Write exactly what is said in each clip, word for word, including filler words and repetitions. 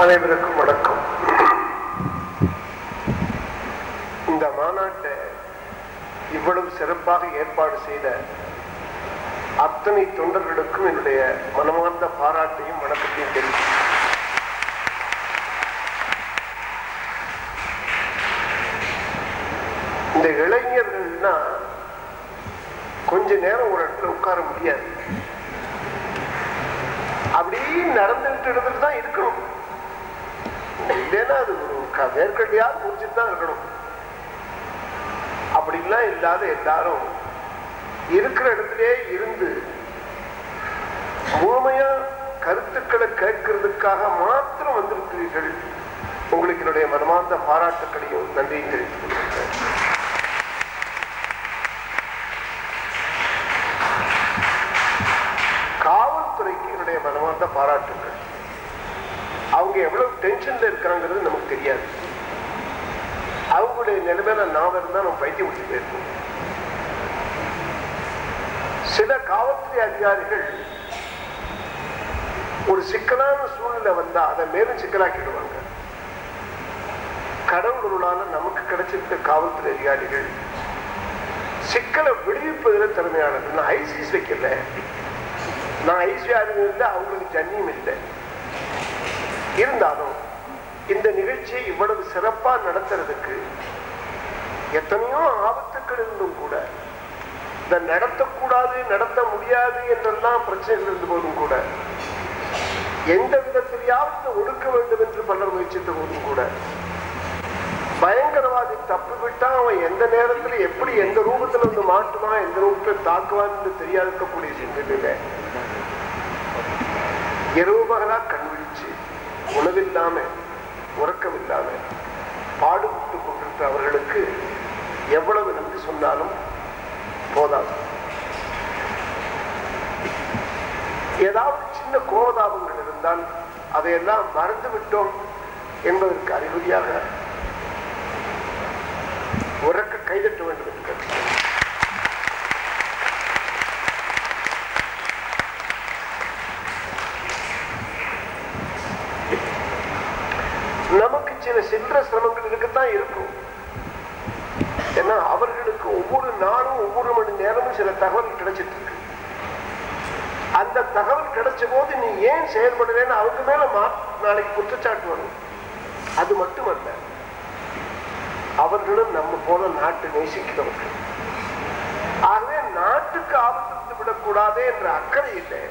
அனைவருக்கும் வணக்கம். இந்த மாநாட்டை இவ்வளவு சிறப்பாக ஏற்பாடு செய்த அத்தனை தொண்டர்களுக்கும் என்னுடைய மனமார்ந்த பாராட்டையும் வணக்கத்தையும் தெரிவிக்கிறேன். இந்த இளைஞர்கள்னா கொஞ்ச நேரம் ஒரு இடத்துல உட்கார முடியாது, அப்படியே நடந்துட்டு இடத்துல தான் இருக்கணும். வேர்கடியால் முடிச்சுதான் இருக்கணும். அப்படிலாம் இல்லாத எல்லாரும் இருக்கிற இடத்திலே இருந்து முழுமையா கருத்துக்களை கேட்கிறதுக்காக மாத்திரம் வந்திருக்கிறீர்கள். உங்களுக்கு என்னுடைய மனமார்ந்த பாராட்டுக்களையும் நன்றியும் தெரிவித்துக். காவல்துறைக்கு என்னுடைய மனமார்ந்த பாராட்டுக்கள். அவங்க எவ்வளவு டென்ஷன்ல இருக்கிறாங்கிறது நமக்கு தெரியாது. அவங்களுடைய நிலைமையில நாம இருந்தா நம்ம பைத்தியம் பிடிச்சு போயிருக்கோம். சில காவல்துறை அதிகாரிகள் ஒரு சிக்கலான சூழ்நிலை வந்தா அதை மேலும் சிக்கலாக்கிடுவாங்க. கடவுளால நமக்கு கிடைச்சிருக்க காவல்துறை அதிகாரிகள் சிக்கலை விடுவிப்பதில் திறமையானது. நான் ஐசிஸ் வைக்கல, நான் ஐசியா இல்லை, அவங்களுக்கு ஜன்னியும் இல்லை. இருந்தாலும் இந்த நிகழ்ச்சியை இவ்வளவு சிறப்பா நடத்துறதுக்கு எத்தனையோ ஆபத்துக்கள் இருந்தும் கூட, இதை நடத்தக்கூடாது நடத்த முடியாது என்றெல்லாம் பிரச்சனைகள் இருந்த போதும் கூட, எந்த விதத்திலேயாவது ஒடுக்க வேண்டும் என்று பலர் முயற்சித்த போதும் கூட, பயங்கரவாதி தப்பிவிட்டா அவன் எந்த நேரத்துல எப்படி எந்த ரூபத்துல இருந்து மாட்டுமா எந்த ரூபத்தை தாக்குவான் என்று தெரியாதிருக்கக்கூடிய சூழ்நிலையில இரவு பகலா கண்விழிச்சு உணவில்லாம உறக்கம் இல்லாம பாடுபட்டு கொண்டிருக்கிற அவர்களுக்கு எவ்வளவு நன்றி சொன்னாலும் போதாது. ஏதாவது சின்ன கோபதாபங்கள் இருந்தால் அதையெல்லாம் மறந்து விட்டோம் என்பதற்கு அறிகுறியாக உறக்க கைதட்ட வேண்டும் என்று கேட்கிறேன். நமக்கு சில சில்லற சிரமங்கள் இருக்குதான் இருக்கும். ஏன்னா அவர்களுக்கு ஒவ்வொரு நாளும் ஒவ்வொரு மணி நேரமும் சில தகவல் கிடைச்சிட்டு இருக்கு. அந்த தகவல் கிடைச்ச போது நீ ஏன் செயல்படுறேன்னு அவங்க மேல நாளைக்கு குற்றச்சாட்டு வரும். அது மட்டுமல்ல, அவர்களும் நம்ம போல நாட்டு நேசிக்கிறவர்கள். ஆகவே நாட்டுக்கு ஆபத்து விடக்கூடாது என்ற அக்கறை இல்லை.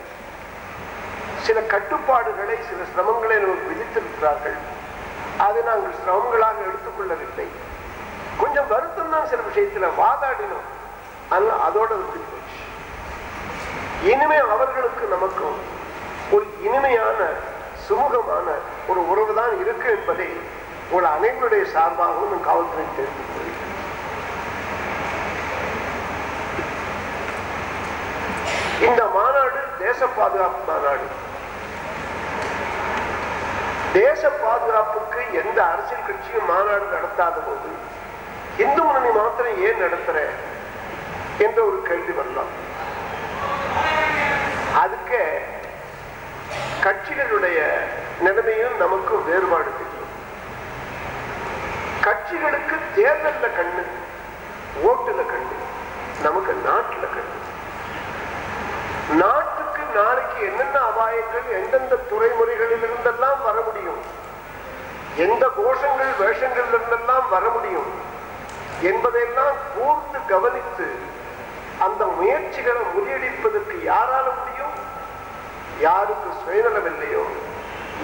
சில கட்டுப்பாடுகளை சில சிரமங்களை நமக்கு விதித்திருக்கிறார்கள். அதை நாங்கள் சிரமங்களாக எடுத்துக்கொள்ளவில்லை. கொஞ்சம் வருத்தம் தான், சில விஷயத்துல வாதாடினோம். ஆனால் அதோட முடிஞ்சு போச்சு. இனிமே அவர்களுக்கு நமக்கும் ஒரு இனிமையான சுமூகமான ஒரு உறவு தான் இருக்கு என்பதை ஒரு அனைவருடைய சார்பாகவும் காவல்துறை தெரிந்து கொள்கிறேன். இந்த மாநாடு தேச பாதுகாப்பு மாநாடு. தேச பாதுகாப்புக்கு எந்த அரசியல் கட்சியும் மாநாடு நடத்தாத போது இந்து முன்னணி மாத்திரம் ஏன் நடத்துற என்ற ஒரு கேள்வி வரலாம். அதுக்கு கட்சிகளுடைய நிலைமையும் நமக்கும் வேறுபாடு தெரியும். கட்சிகளுக்கு தேர்தலில் கண்ணு, ஓட்டுல கண்ணு, நமக்கு நாட்டுல கண்ணு. நாட்டுக்கு நாளைக்கு என்னென்ன அபாயங்கள் எந்தெந்த துறைமுறைகளில் இருந்தெல்லாம் வர முடியும், எந்த கோஷங்கள் வேஷங்கள் இருந்தெல்லாம் வர முடியும் என்பதையெல்லாம் கூர்ந்து கவனித்து அந்த முயற்சிகளை முறியடிப்பதற்கு யாரால முடியும், யாருக்கு சுயநலமில்லையோ,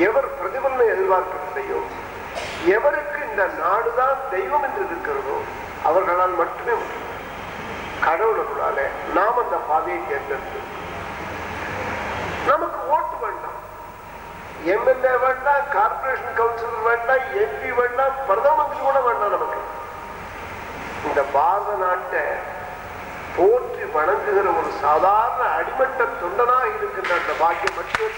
எவர் பிரதிபலனை எதிர்பார்க்கவில்லையோ, எவருக்கு இந்த நாடுதான் தெய்வம் என்று இருக்கிறதோ அவர்களால் மட்டுமே முடியும். கடவுளர்களால நாம் அந்த பாதையை தேர்ந்தெடுத்து நமக்கு ஓட்டு வேண்டாம், எம்எல்ஏ வேண்டாம், கார்பரேஷன் கவுன்சிலர் வேண்டாம், எம்பி வேண்டாம், பிரதம மந்திரி கூட வேண்டாம். நமக்கு இந்த பாரத நாட்டை போற்றி வணங்குகிற ஒரு சாதாரண அடிமட்ட தொண்டனாக இருக்கின்ற அந்த பாக்கியம் மட்டும்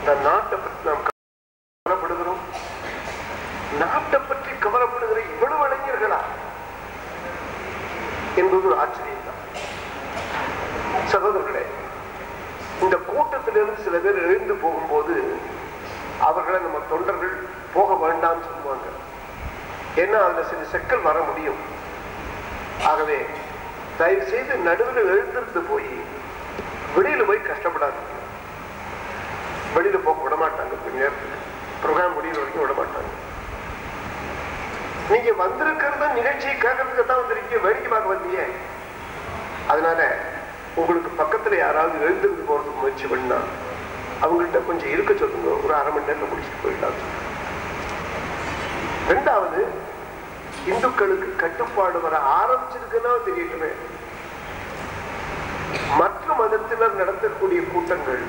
இந்த நாட்டை பற்றி நாம் கவலைப்படுகிறோம். நாட்டை பற்றி கவலைப்படுகிற இவ்வளவு இளைஞர்களா என்பது ஒரு ஆச்சரியம் தான். களத்திலிருந்து சில பேர் எழுந்து போகும்போது அவர்களை நம்ம தொண்டர்கள் போக வேண்டாம்னு சொல்லுவாங்க. ஏன்னா அதுல சில செக்கல் வர முடியும். ஆகவே தயவு செய்து நடுவில் எழுந்திருந்து போய் வெளியில போய் கஷ்டப்படாதீங்க. வெளியில போக விட மாட்டாங்க, கொஞ்ச நேரத்துக்கு ப்ரோக்ராம் முடிகிற வரைக்கும் விட மாட்டாங்க. நீங்க வந்திருக்கிறத நிகழ்ச்சியை கேட்கறதுக்கு தான் வந்திருக்கீங்க, வேடிக்கை பார்க்க வந்தீங்க. அதனால உங்களுக்கு பக்கத்துல யாராவது எழுந்திருந்து போறதுக்கு முயற்சி பண்ணா அவங்கள்ட்ட கொஞ்சம் இருக்க சொல்லுங்க, ஒரு அரை மணி நேரத்தில் முடிச்சுட்டு போயிடலாம். ரெண்டாவது, இந்துக்களுக்கு கட்டுப்பாடு வர ஆரம்பிச்சிருக்குன்னா தெரியட்டுமே. மற்ற மதத்தினர் நடத்தக்கூடிய கூட்டங்கள்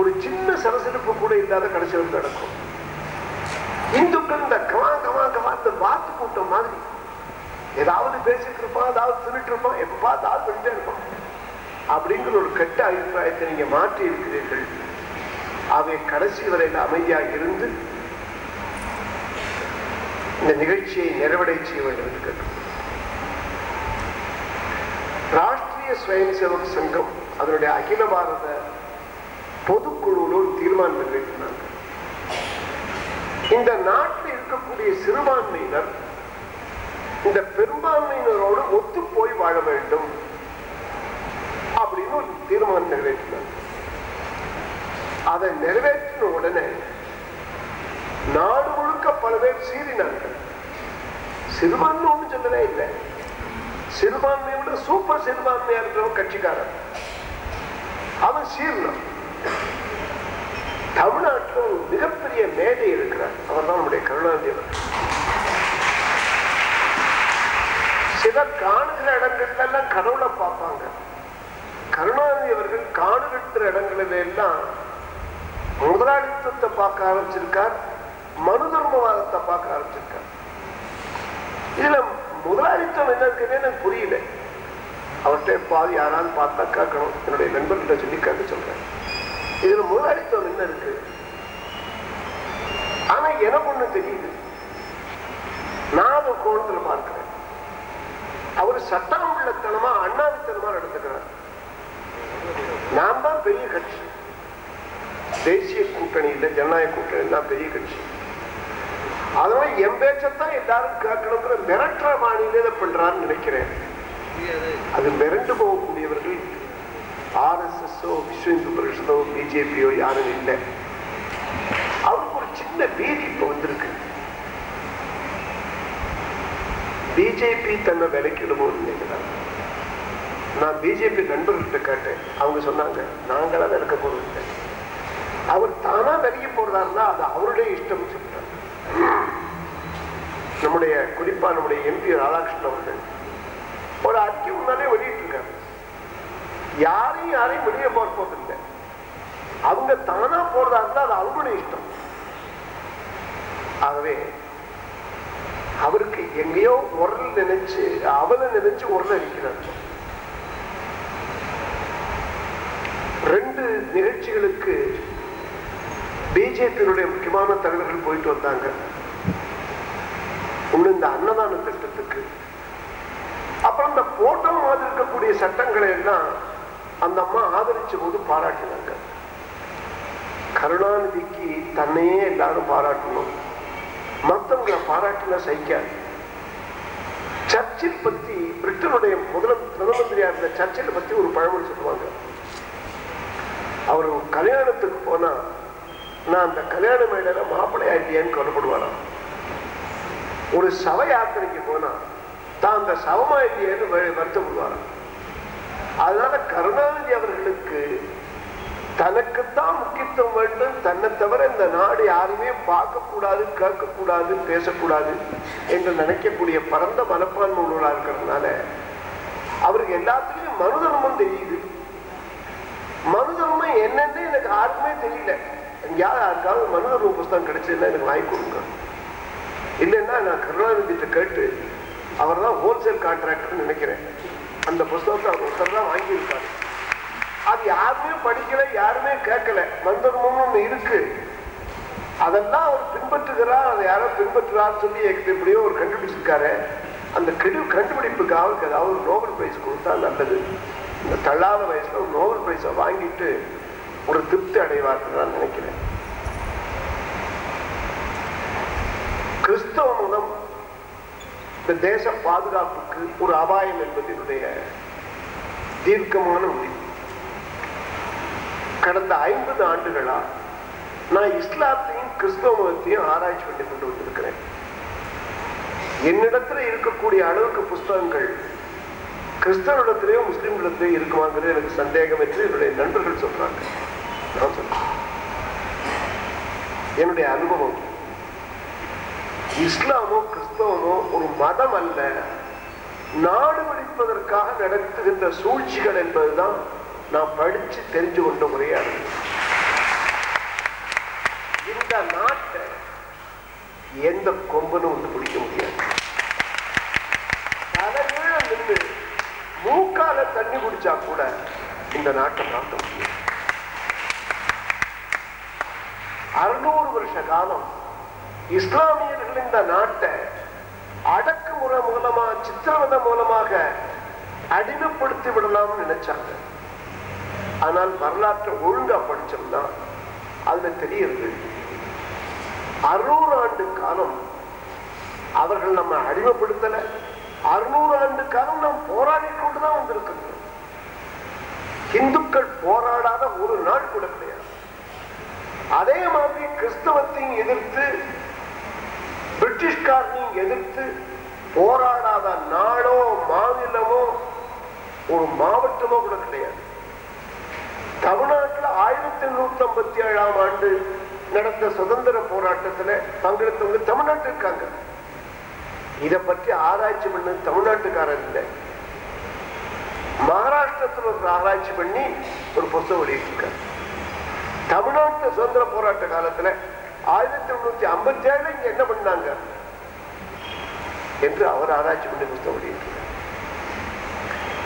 ஒரு சின்ன சலசலப்பு கூட இல்லாத கடைசியில் நடக்கும். இந்துக்கள் இந்த கவா கவா கவா இந்த வாத்து கூட்டம் மாதிரி ஏதாவது பேசிட்டு இருப்பான், ஏதாவது திருட்டு இருப்பான், எப்பா ஏதாவது வெளியே இருப்பான் அப்படிங்கிற ஒரு கெட்ட அபிப்பிராயத்தை நீங்க மாற்றி இருக்கிறீர்கள். அவை கடைசி வரையில் அமைதியாக இருந்து இந்த நிகழ்ச்சியை நிறைவடை செய்ய வேண்டும் என்று கேட்கிறோம். ராஷ்டிரிய ஸ்வயம் சேவக் சங்கம் அதனுடைய அகில பாரத பொதுக்குழுவில் ஒரு தீர்மானம் நிறைவேற்றினாங்க. இந்த நாட்டில் இருக்கக்கூடிய சிறுபான்மையினர் இந்த பெரும்பான்மையினரோடு ஒத்து போய் வாழ வேண்டும் அப்படின்னு ஒரு தீர்மானம் நிறைவேற்றினாங்க. அதை நிறைவேற்றின உடனே நாடு முழுக்க பல பேர் சீறினார்கள். சிறுபான்மை ஒன்று சொல்லவே இல்லை, சிறுபான்மையை விட சூப்பர் சிறுபான்மையா இருக்கிறவன் கட்சிக்காரன் அவன் சீறினான். தமிழ்நாட்டில் ஒரு மிகப்பெரிய மேடை இருக்கிறார், அவர் தான் நம்முடைய கருணாநிதி அவர்கள். சிலர் காணுகிற இடங்கள்ல எல்லாம் கடவுளை பார்ப்பாங்க, கருணாநிதி அவர்கள் காணுகிற இடங்களில எல்லாம் முதலாளித்துவத்தை பார்க்க ஆரம்பிச்சிருக்கார், மனு தர்மவாதத்தை பார்க்க ஆரம்பிச்சிருக்கார். இதுல முதலாளித்துவம் என்ன இருக்குன்னு எனக்கு புரியல. அவர்கிட்ட எப்பாவது யாராவது பார்த்தா கேட்கணும், என்னுடைய நண்பர்கிட்ட சொல்லி கேட்க சொல்றேன், இதுல முதலாளித்துவம் என்ன இருக்கு? ஆனா எனக்கு ஒண்ணு தெரியுது, நான் ஒரு கோணத்துல பார்க்கிறேன். அவரு சட்டாமல்லத்தனமா அண்ணாவித்தனமா நடத்துக்கிறார். நாம் தான் பெரிய கட்சி, தேசிய கூட்டணி இல்லை, ஜனநாயக கூட்டணி தான் பெரிய கட்சி. அதனால என் பேச்சத்தான் எல்லாரும் கேட்கணுங்கிற மிரட்டுற பாணியில இதை பண்றான்னு நினைக்கிறேன். அது மிரண்டு போகக்கூடியவர்கள் ஆர்எஸ்எஸ்ஓ, விஸ்வ இந்து பரிஷதோ, பிஜேபியோ யாரும் இல்லை. அவருக்கு ஒரு சின்ன பீதி இப்ப வந்திருக்கு, பிஜேபி தன்னை விலக்கிடுமோ நினைக்கிறாங்க. நான் பிஜேபி நண்பர்கிட்ட கேட்டேன், அவங்க சொன்னாங்க நாங்களாம் விலக்க போறதில்லை, அவர் தானா விலகி போடுறாருன்னா அது அவருடைய இஷ்டம் சொல்றாங்க. நம்முடைய குறிப்பா நம்முடைய எம்பி ராதாகிருஷ்ணன் அவர்கள் ஒரு அறிக்கை முன்னாலே வெளியிட்டு இருக்காரு, யாரையும் யாரையும் வெளியே போற போதில்லை, அவங்க தானா போறதா இருந்தா அது அவங்களுடைய இஷ்டம். ஆகவே அவருக்கு எங்கேயோ உரல் நினைச்சு அவளை நினைச்சு உரல் அடிக்கிறாங்க. ரெண்டு நிகழ்ச்சிகளுக்கு பிஜேபியினுடைய முக்கியமான தலைவர்கள் போயிட்டு வந்தாங்க, இந்த அன்னதான திட்டத்துக்கு. அப்புறம் இந்த போட்டோ மாதிரி இருக்கக்கூடிய சட்டங்களை எல்லாம் அந்த அம்மா ஆதரிச்ச போது பாராட்டினாங்க. கருணாநிதிக்கு தன்னையே எல்லாரும் பாராட்டணும், மற்றவங்களை பாராட்டினா சகிக்காது. சர்ச்சில் பத்தி பிரிட்டனுடைய முதல் பிரதம மந்திரியா இருந்த சர்ச்சில் பத்தி ஒரு பழமொழி சொல்லுவாங்க, அவர் கல்யாணத்துக்கு போனா நான் அந்த கல்யாண மேடையில மாப்பிள்ளையா இல்லையான்னு கவலைப்படுவாராம், ஒரு சவ யாத்திரைக்கு போனா தான் அந்த சவமா இல்லையான்னு வருத்தப்படுவாராம். அதனால கருணாநிதி அவர்களுக்கு தனக்குத்தான் முக்கியத்துவம் வேண்டும், தன்னை தவிர இந்த நாடு யாருமே பார்க்க கூடாது, கேட்க கூடாது, பேசக்கூடாது என்று நினைக்கக்கூடிய பரந்த மனப்பான்மை உள்ளவரா இருக்கிறதுனால அவருக்கு எல்லாத்துலயும் மனு தர்மம் தெரியுது. மனு தர்மம் என்னன்னு எனக்கு யாருக்குமே தெரியல, யாருக்காவது மனு தர்ம புஸ்தகம் கிடைச்சதுன்னா எனக்கு வாங்கி கொடுங்க, இல்லைன்னா நான் கருணாநிதிட்ட கேட்டு அவர் தான் ஹோல்சேல் கான்ட்ராக்டர் நினைக்கிறேன், அந்த புஸ்தகத்தை அவர் ஒருத்தர் தான் வாங்கியிருக்காரு. அது யாருமே படிக்கல, யாருமே கேட்கல, மந்தர்மம் ஒண்ணு இருக்கு, அதெல்லாம் அவர் பின்பற்றுகிறார், அதை யாரோ பின்பற்றுறாரு சொல்லி எப்படியோ ஒரு கண்டுபிடிச்சிருக்காரு. அந்த கண்டுபிடிப்புக்கு அவருக்கு ஏதாவது நோபல் பிரைஸ் கொடுத்தா நல்லது, இந்த தள்ளாத வயசுல ஒரு நோபல் பிரைஸை வாங்கிட்டு ஒரு திருப்தி அடைவார்கள் நான் நினைக்கிறேன். கிறிஸ்தவ மூலம் இந்த தேச பாதுகாப்புக்கு ஒரு அபாயம் என்பது என்னுடைய தீர்க்கமான முடிவு. கடந்த ஐம்பது ஆண்டுகளா நான் இஸ்லாத்தையும் கிறிஸ்தவ மதத்தையும் ஆராய்ச்சி பண்ணி கொண்டு வந்திருக்கிறேன். என்னிடத்தில் இருக்கக்கூடிய அளவுக்கு புஸ்தகங்கள் கிறிஸ்தவனிடத்திலேயோ முஸ்லிம்களிடத்திலேயோ இருக்குமாங்கிறது எனக்கு சந்தேகம் என்று என்னுடைய நண்பர்கள் சொல்றாங்க. நான் சொல்றேன் என்னுடைய அனுபவம், இஸ்லாமோ கிறிஸ்தவமோ ஒரு மதம் அல்ல, நாடு பிடிப்பதற்காக நடத்துகின்ற சூழ்ச்சிகள் என்பதுதான் நான் படிச்சு தெரிஞ்சு கொண்ட முறையாக. இந்த நாட்டை எந்த கொம்பனும் ஒன்று பிடிக்க முடியாது. நின்று மூக்கால தண்ணி குடிச்சா கூட இந்த நாட்டை மாற்ற முடியும். அறுநூறு வருஷ காலம் இஸ்லாமியர்கள் இந்த நாட்டை அடக்குமுறை மூலமா சித்திரவதை மூலமாக அடிமைப்படுத்தி விடலாம்னு நினைச்சாங்க. ஆனால் வரலாற்றை ஒழுங்கா படிச்சோம்னா அதுல தெரியுது, அறுநூறு ஆண்டு காலம் அவர்கள் நம்ம அடிமைப்படுத்தல, அறுநூறு ஆண்டு காலம் நாம் போராடி கொண்டுதான் வந்திருக்கிறோம். இந்துக்கள் போராடாத ஒரு நாள் கூட கிடையாது. அதே மாதிரி கிறிஸ்தவத்தையும் எதிர்த்து பிரிட்டிஷ்காரனையும் எதிர்த்து போராடாத நாடோ மாநிலமோ ஒரு மாவட்டமோ கூட கிடையாது. தமிழ்நாட்டில் ஆயிரத்தி எண்ணூத்தி ஐம்பத்தி ஏழாம் ஆண்டு நடந்த சுதந்திர போராட்டத்தில் பங்கெடுத்தவங்க தமிழ்நாட்டில் இருக்காங்க. இதை பற்றி ஆராய்ச்சி பண்ணது தமிழ்நாட்டுக்காரர் இல்லை, மகாராஷ்டிரத்தில் ஒரு ஆராய்ச்சி பண்ணி ஒரு புத்தகம் வெளியிட்டிருக்காங்க. தமிழ்நாட்டு சுதந்திர போராட்ட காலத்தில் ஆயிரத்தி எண்ணூத்தி ஐம்பத்தி ஏழு இங்க என்ன பண்ணாங்க என்று அவர் ஆராய்ச்சி பண்ணி புத்தகம் வெளியிட்டிருக்காங்க.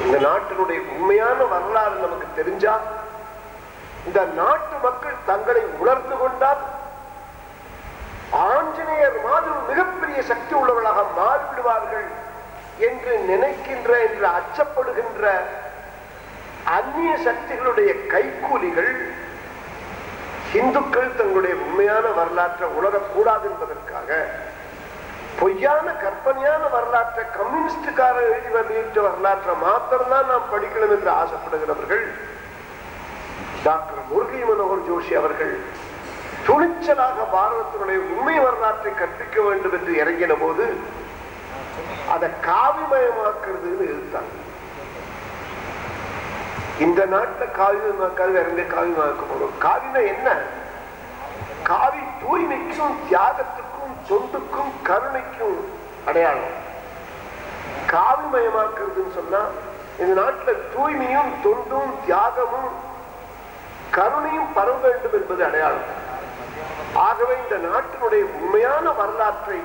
இந்த நாட்டினுடைய உண்மையான வரலாறு நமக்கு தெரிஞ்சா, இந்த நாட்டு மக்கள் தங்களை உணர்ந்து கொண்டால் ஆஞ்சநேயர் மாதிரி மிகப்பெரிய சக்தி உள்ளவர்களாக மாறிவிடுவார்கள் என்று நினைக்கின்ற என்று அச்சப்படுகின்ற அந்நிய சக்திகளுடைய கைக்கூலிகள் இந்துக்கள் தங்களுடைய உண்மையான வரலாற்றை உணரக்கூடாது என்பதற்காக பொய்யான கற்பனையான வரலாற்றை கம்யூனிஸ்டுக்காரர் எழுதி வெளியிட்ட வரலாற்றை மாத்திரம்தான் நாம் படிக்கணும் என்று ஆசைப்படுகிறவர்கள் டாக்டர் முரளி மனோகர் ஜோஷி அவர்கள் துணிச்சலாக பாரதத்தினுடைய உண்மை வரலாற்றை கற்பிக்க வேண்டும் என்று இறங்கின போது அதை காவிமயமாக்குறதுன்னு எதிர்த்தாங்க. இந்த நாட்டில் காவிமயமாக்காது இறங்க காவிமயமாக்க போதும். காவினா என்ன? காவி தூய்மைக்கும் தியாகத்துக்கும் தொண்டுக்கும் கருணைக்கும் அடையாளம். காவிமயமாக்குறதுன்னு சொன்னா இந்த நாட்டில் தூய்மையும் தொண்டும் தியாகமும் கருணையும் பரவ வேண்டும் என்பது அடையாளம். ஆகவே இந்த நாட்டினுடைய உண்மையான வரலாற்றை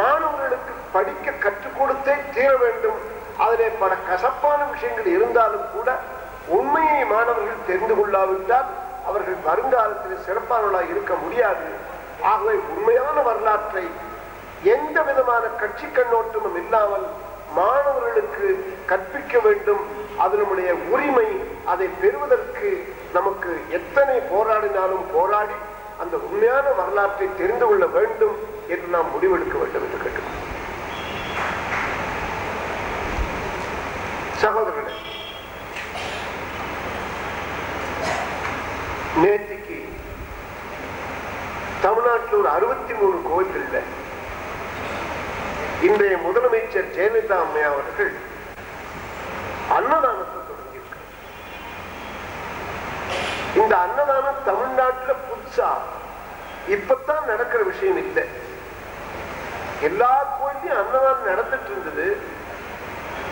மாணவர்களுக்கு படிக்க கற்றுக் கொடுத்தே தீர வேண்டும். அதிலே பல கசப்பான விஷயங்கள் இருந்தாலும் கூட உண்மையை மாணவர்கள் தெரிந்து கொள்ளாவிட்டால் அவர்கள் வருங்காலத்தில் சிறப்பானவர்களாக இருக்க முடியாது. ஆகவே உண்மையான வரலாற்றை எந்த விதமான கட்சி கண்ணோட்டமும் இல்லாமல் மாணவர்களுக்கு கற்பிக்க வேண்டும். அதனுடைய உரிமை, அதை பெறுவதற்கு நமக்கு எத்தனை போராடினாலும் போராடி அந்த உண்மையான வரலாற்றை தெரிந்து கொள்ள வேண்டும் என்று நாம் முடிவெடுக்க வேண்டும் என்று கேட்டுக்கொள்கிறோம். சகோதரர்களே, நேற்றுக்கு தமிழ்நாட்டில் ஒரு அறுபத்தி மூணு கோயில்கள்ல இன்றைய முதலமைச்சர் ஜெயலலிதா அம்மையா அவர்கள் அன்னதானத்தை தொடங்கியிருக்கார். இந்த அன்னதானம் தமிழ்நாட்டில் புதுசா இப்பத்தான் நடக்கிற விஷயம் இல்லை. எல்லா கோயிலையும் அன்னதானம் நடந்துட்டு இருந்தது.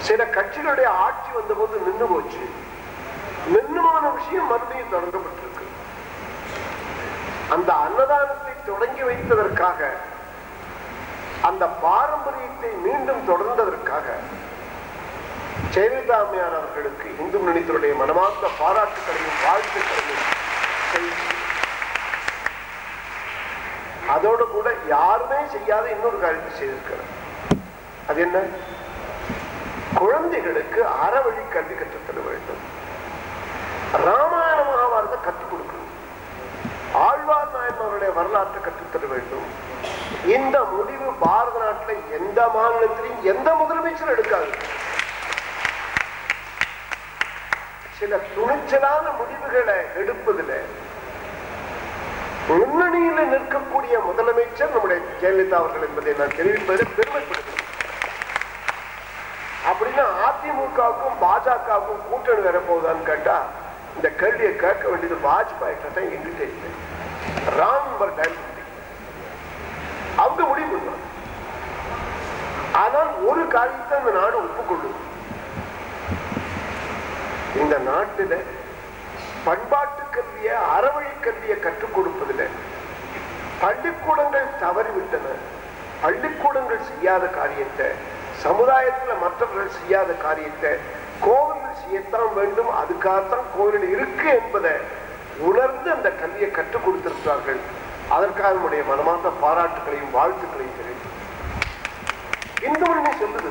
சில கட்சிகளுடைய ஆட்சி வந்த போது நின்று போச்சு. மென்னுமான விஷயம் மறுபடியும் தொடங்கப்பட்டிருக்கு. அந்த அன்னதானத்தை தொடங்கி வைத்ததற்காக, அந்த பாரம்பரியத்தை மீண்டும் தொடர்ந்ததற்காக ஜெயலலிதா அம்மையார் அவர்களுக்கு இந்து முன்னணியினருடைய மனமார்ந்த பாராட்டுகளையும் வாழ்த்துக்களையும் செலுத்தி, அதோடு கூட யாருமே செய்யாத இன்னொரு காரியத்தை செய்திருக்கிறார். அது என்ன? குழந்தைகளுக்கு அறவழி கல்வி கற்றுத்தர வேண்டும். ராமாயண महाभारत कल वरला சில துணிச்சலான முடிவுகளை எடுப்பதிலே முன்னணியில் நிற்கக்கூடிய முதலமைச்சர் நம்முடைய ஜெயலலிதா அவர்கள் என்பதை நான் தெரிவிப்பது பெருமைப்படுகிறேன். அப்படின்னா அதிமுகவுக்கும் பாஜகவுக்கும் கூட்டணி வரப்போகுதான்னு கேட்டா இந்த கேள்வியை கேட்க வேண்டியது வாஜ்பாய் கிட்ட தான் எங்க தெரியும். ராம்பர் டைம் அவங்க முடிவு பண்ணாங்க. ஆனால் ஒரு காரியத்தை இந்த நாடு ஒப்புக்கொள்ளும். இந்த நாட்டில பண்பாட்டு கல்வியை அறவழி கல்வியை கற்றுக் கொடுப்பதில் பள்ளிக்கூடங்கள் தவறிவிட்டன. பள்ளிக்கூடங்கள் செய்யாத காரியத்தை சமுதாயத்தில் மற்றவர்கள் செய்யாத காரியத்தை கோவில்கள் செய்யத்தான் வேண்டும். அதுக்காகத்தான் கோவில் இருக்கு என்பதை உணர்ந்து அந்த கல்வியை கற்றுக் கொடுத்திருக்கிறார்கள். அதற்காக நம்முடைய மனமார்ந்த பாராட்டுகளையும் வாழ்த்துக்களையும் தெரிவித்து இந்துமுன்னணி சொல்லுது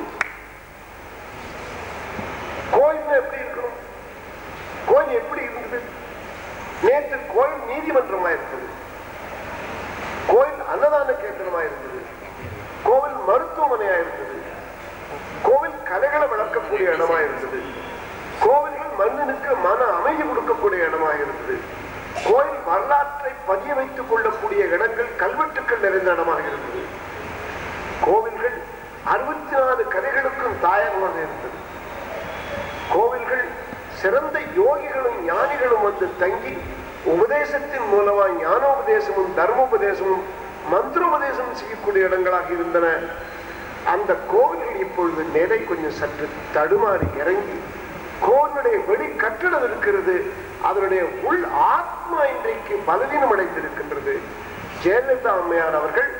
கோயில் எப்படி இருக்கணும், கோயில் எப்படி இருந்தது. நேற்று கோயில் நீதிமன்றமா இருந்தது, கோயில் அன்னதான கேந்திரமா இருந்தது, கோவில் மருத்துவமனையா இருந்தது, கோவில் கலைகளை வளர்க்கக்கூடிய இடமா இருந்தது, கோவில்கள் மனிதனுக்கு மன அமைதி கொடுக்கக்கூடிய இடமா இருந்தது, கோயில் வரலாற்றை பதிய வைத்துக் கொள்ளக்கூடிய இடங்கள் கல்வெட்டுக்கள் நிறைந்த இடமாக இருந்தது, கோவில்கள் அறுபத்தி நாலு கதைகளுக்கும் தாயகமாக இருந்தது, கோவில்கள் சிறந்த யோகிகளும் ஞானிகளும் வந்து தங்கி உபதேசத்தின் மூலமா ஞானோபதேசமும் தர்மோபதேசமும் மந்திரோபதேசமும் செய்யக்கூடிய இடங்களாக இருந்தன. அந்த கோவில்கள் இப்பொழுது நிலை கொஞ்சம் சற்று தடுமாறி இறங்கி கோவிலுடைய வெளி கட்டிடம் இருக்கிறது, அதனுடைய உள் ஆத்மா இன்றைக்கு பலவீனம் அடைந்திருக்கின்றது. ஜெயலலிதா அம்மையார் அவர்கள்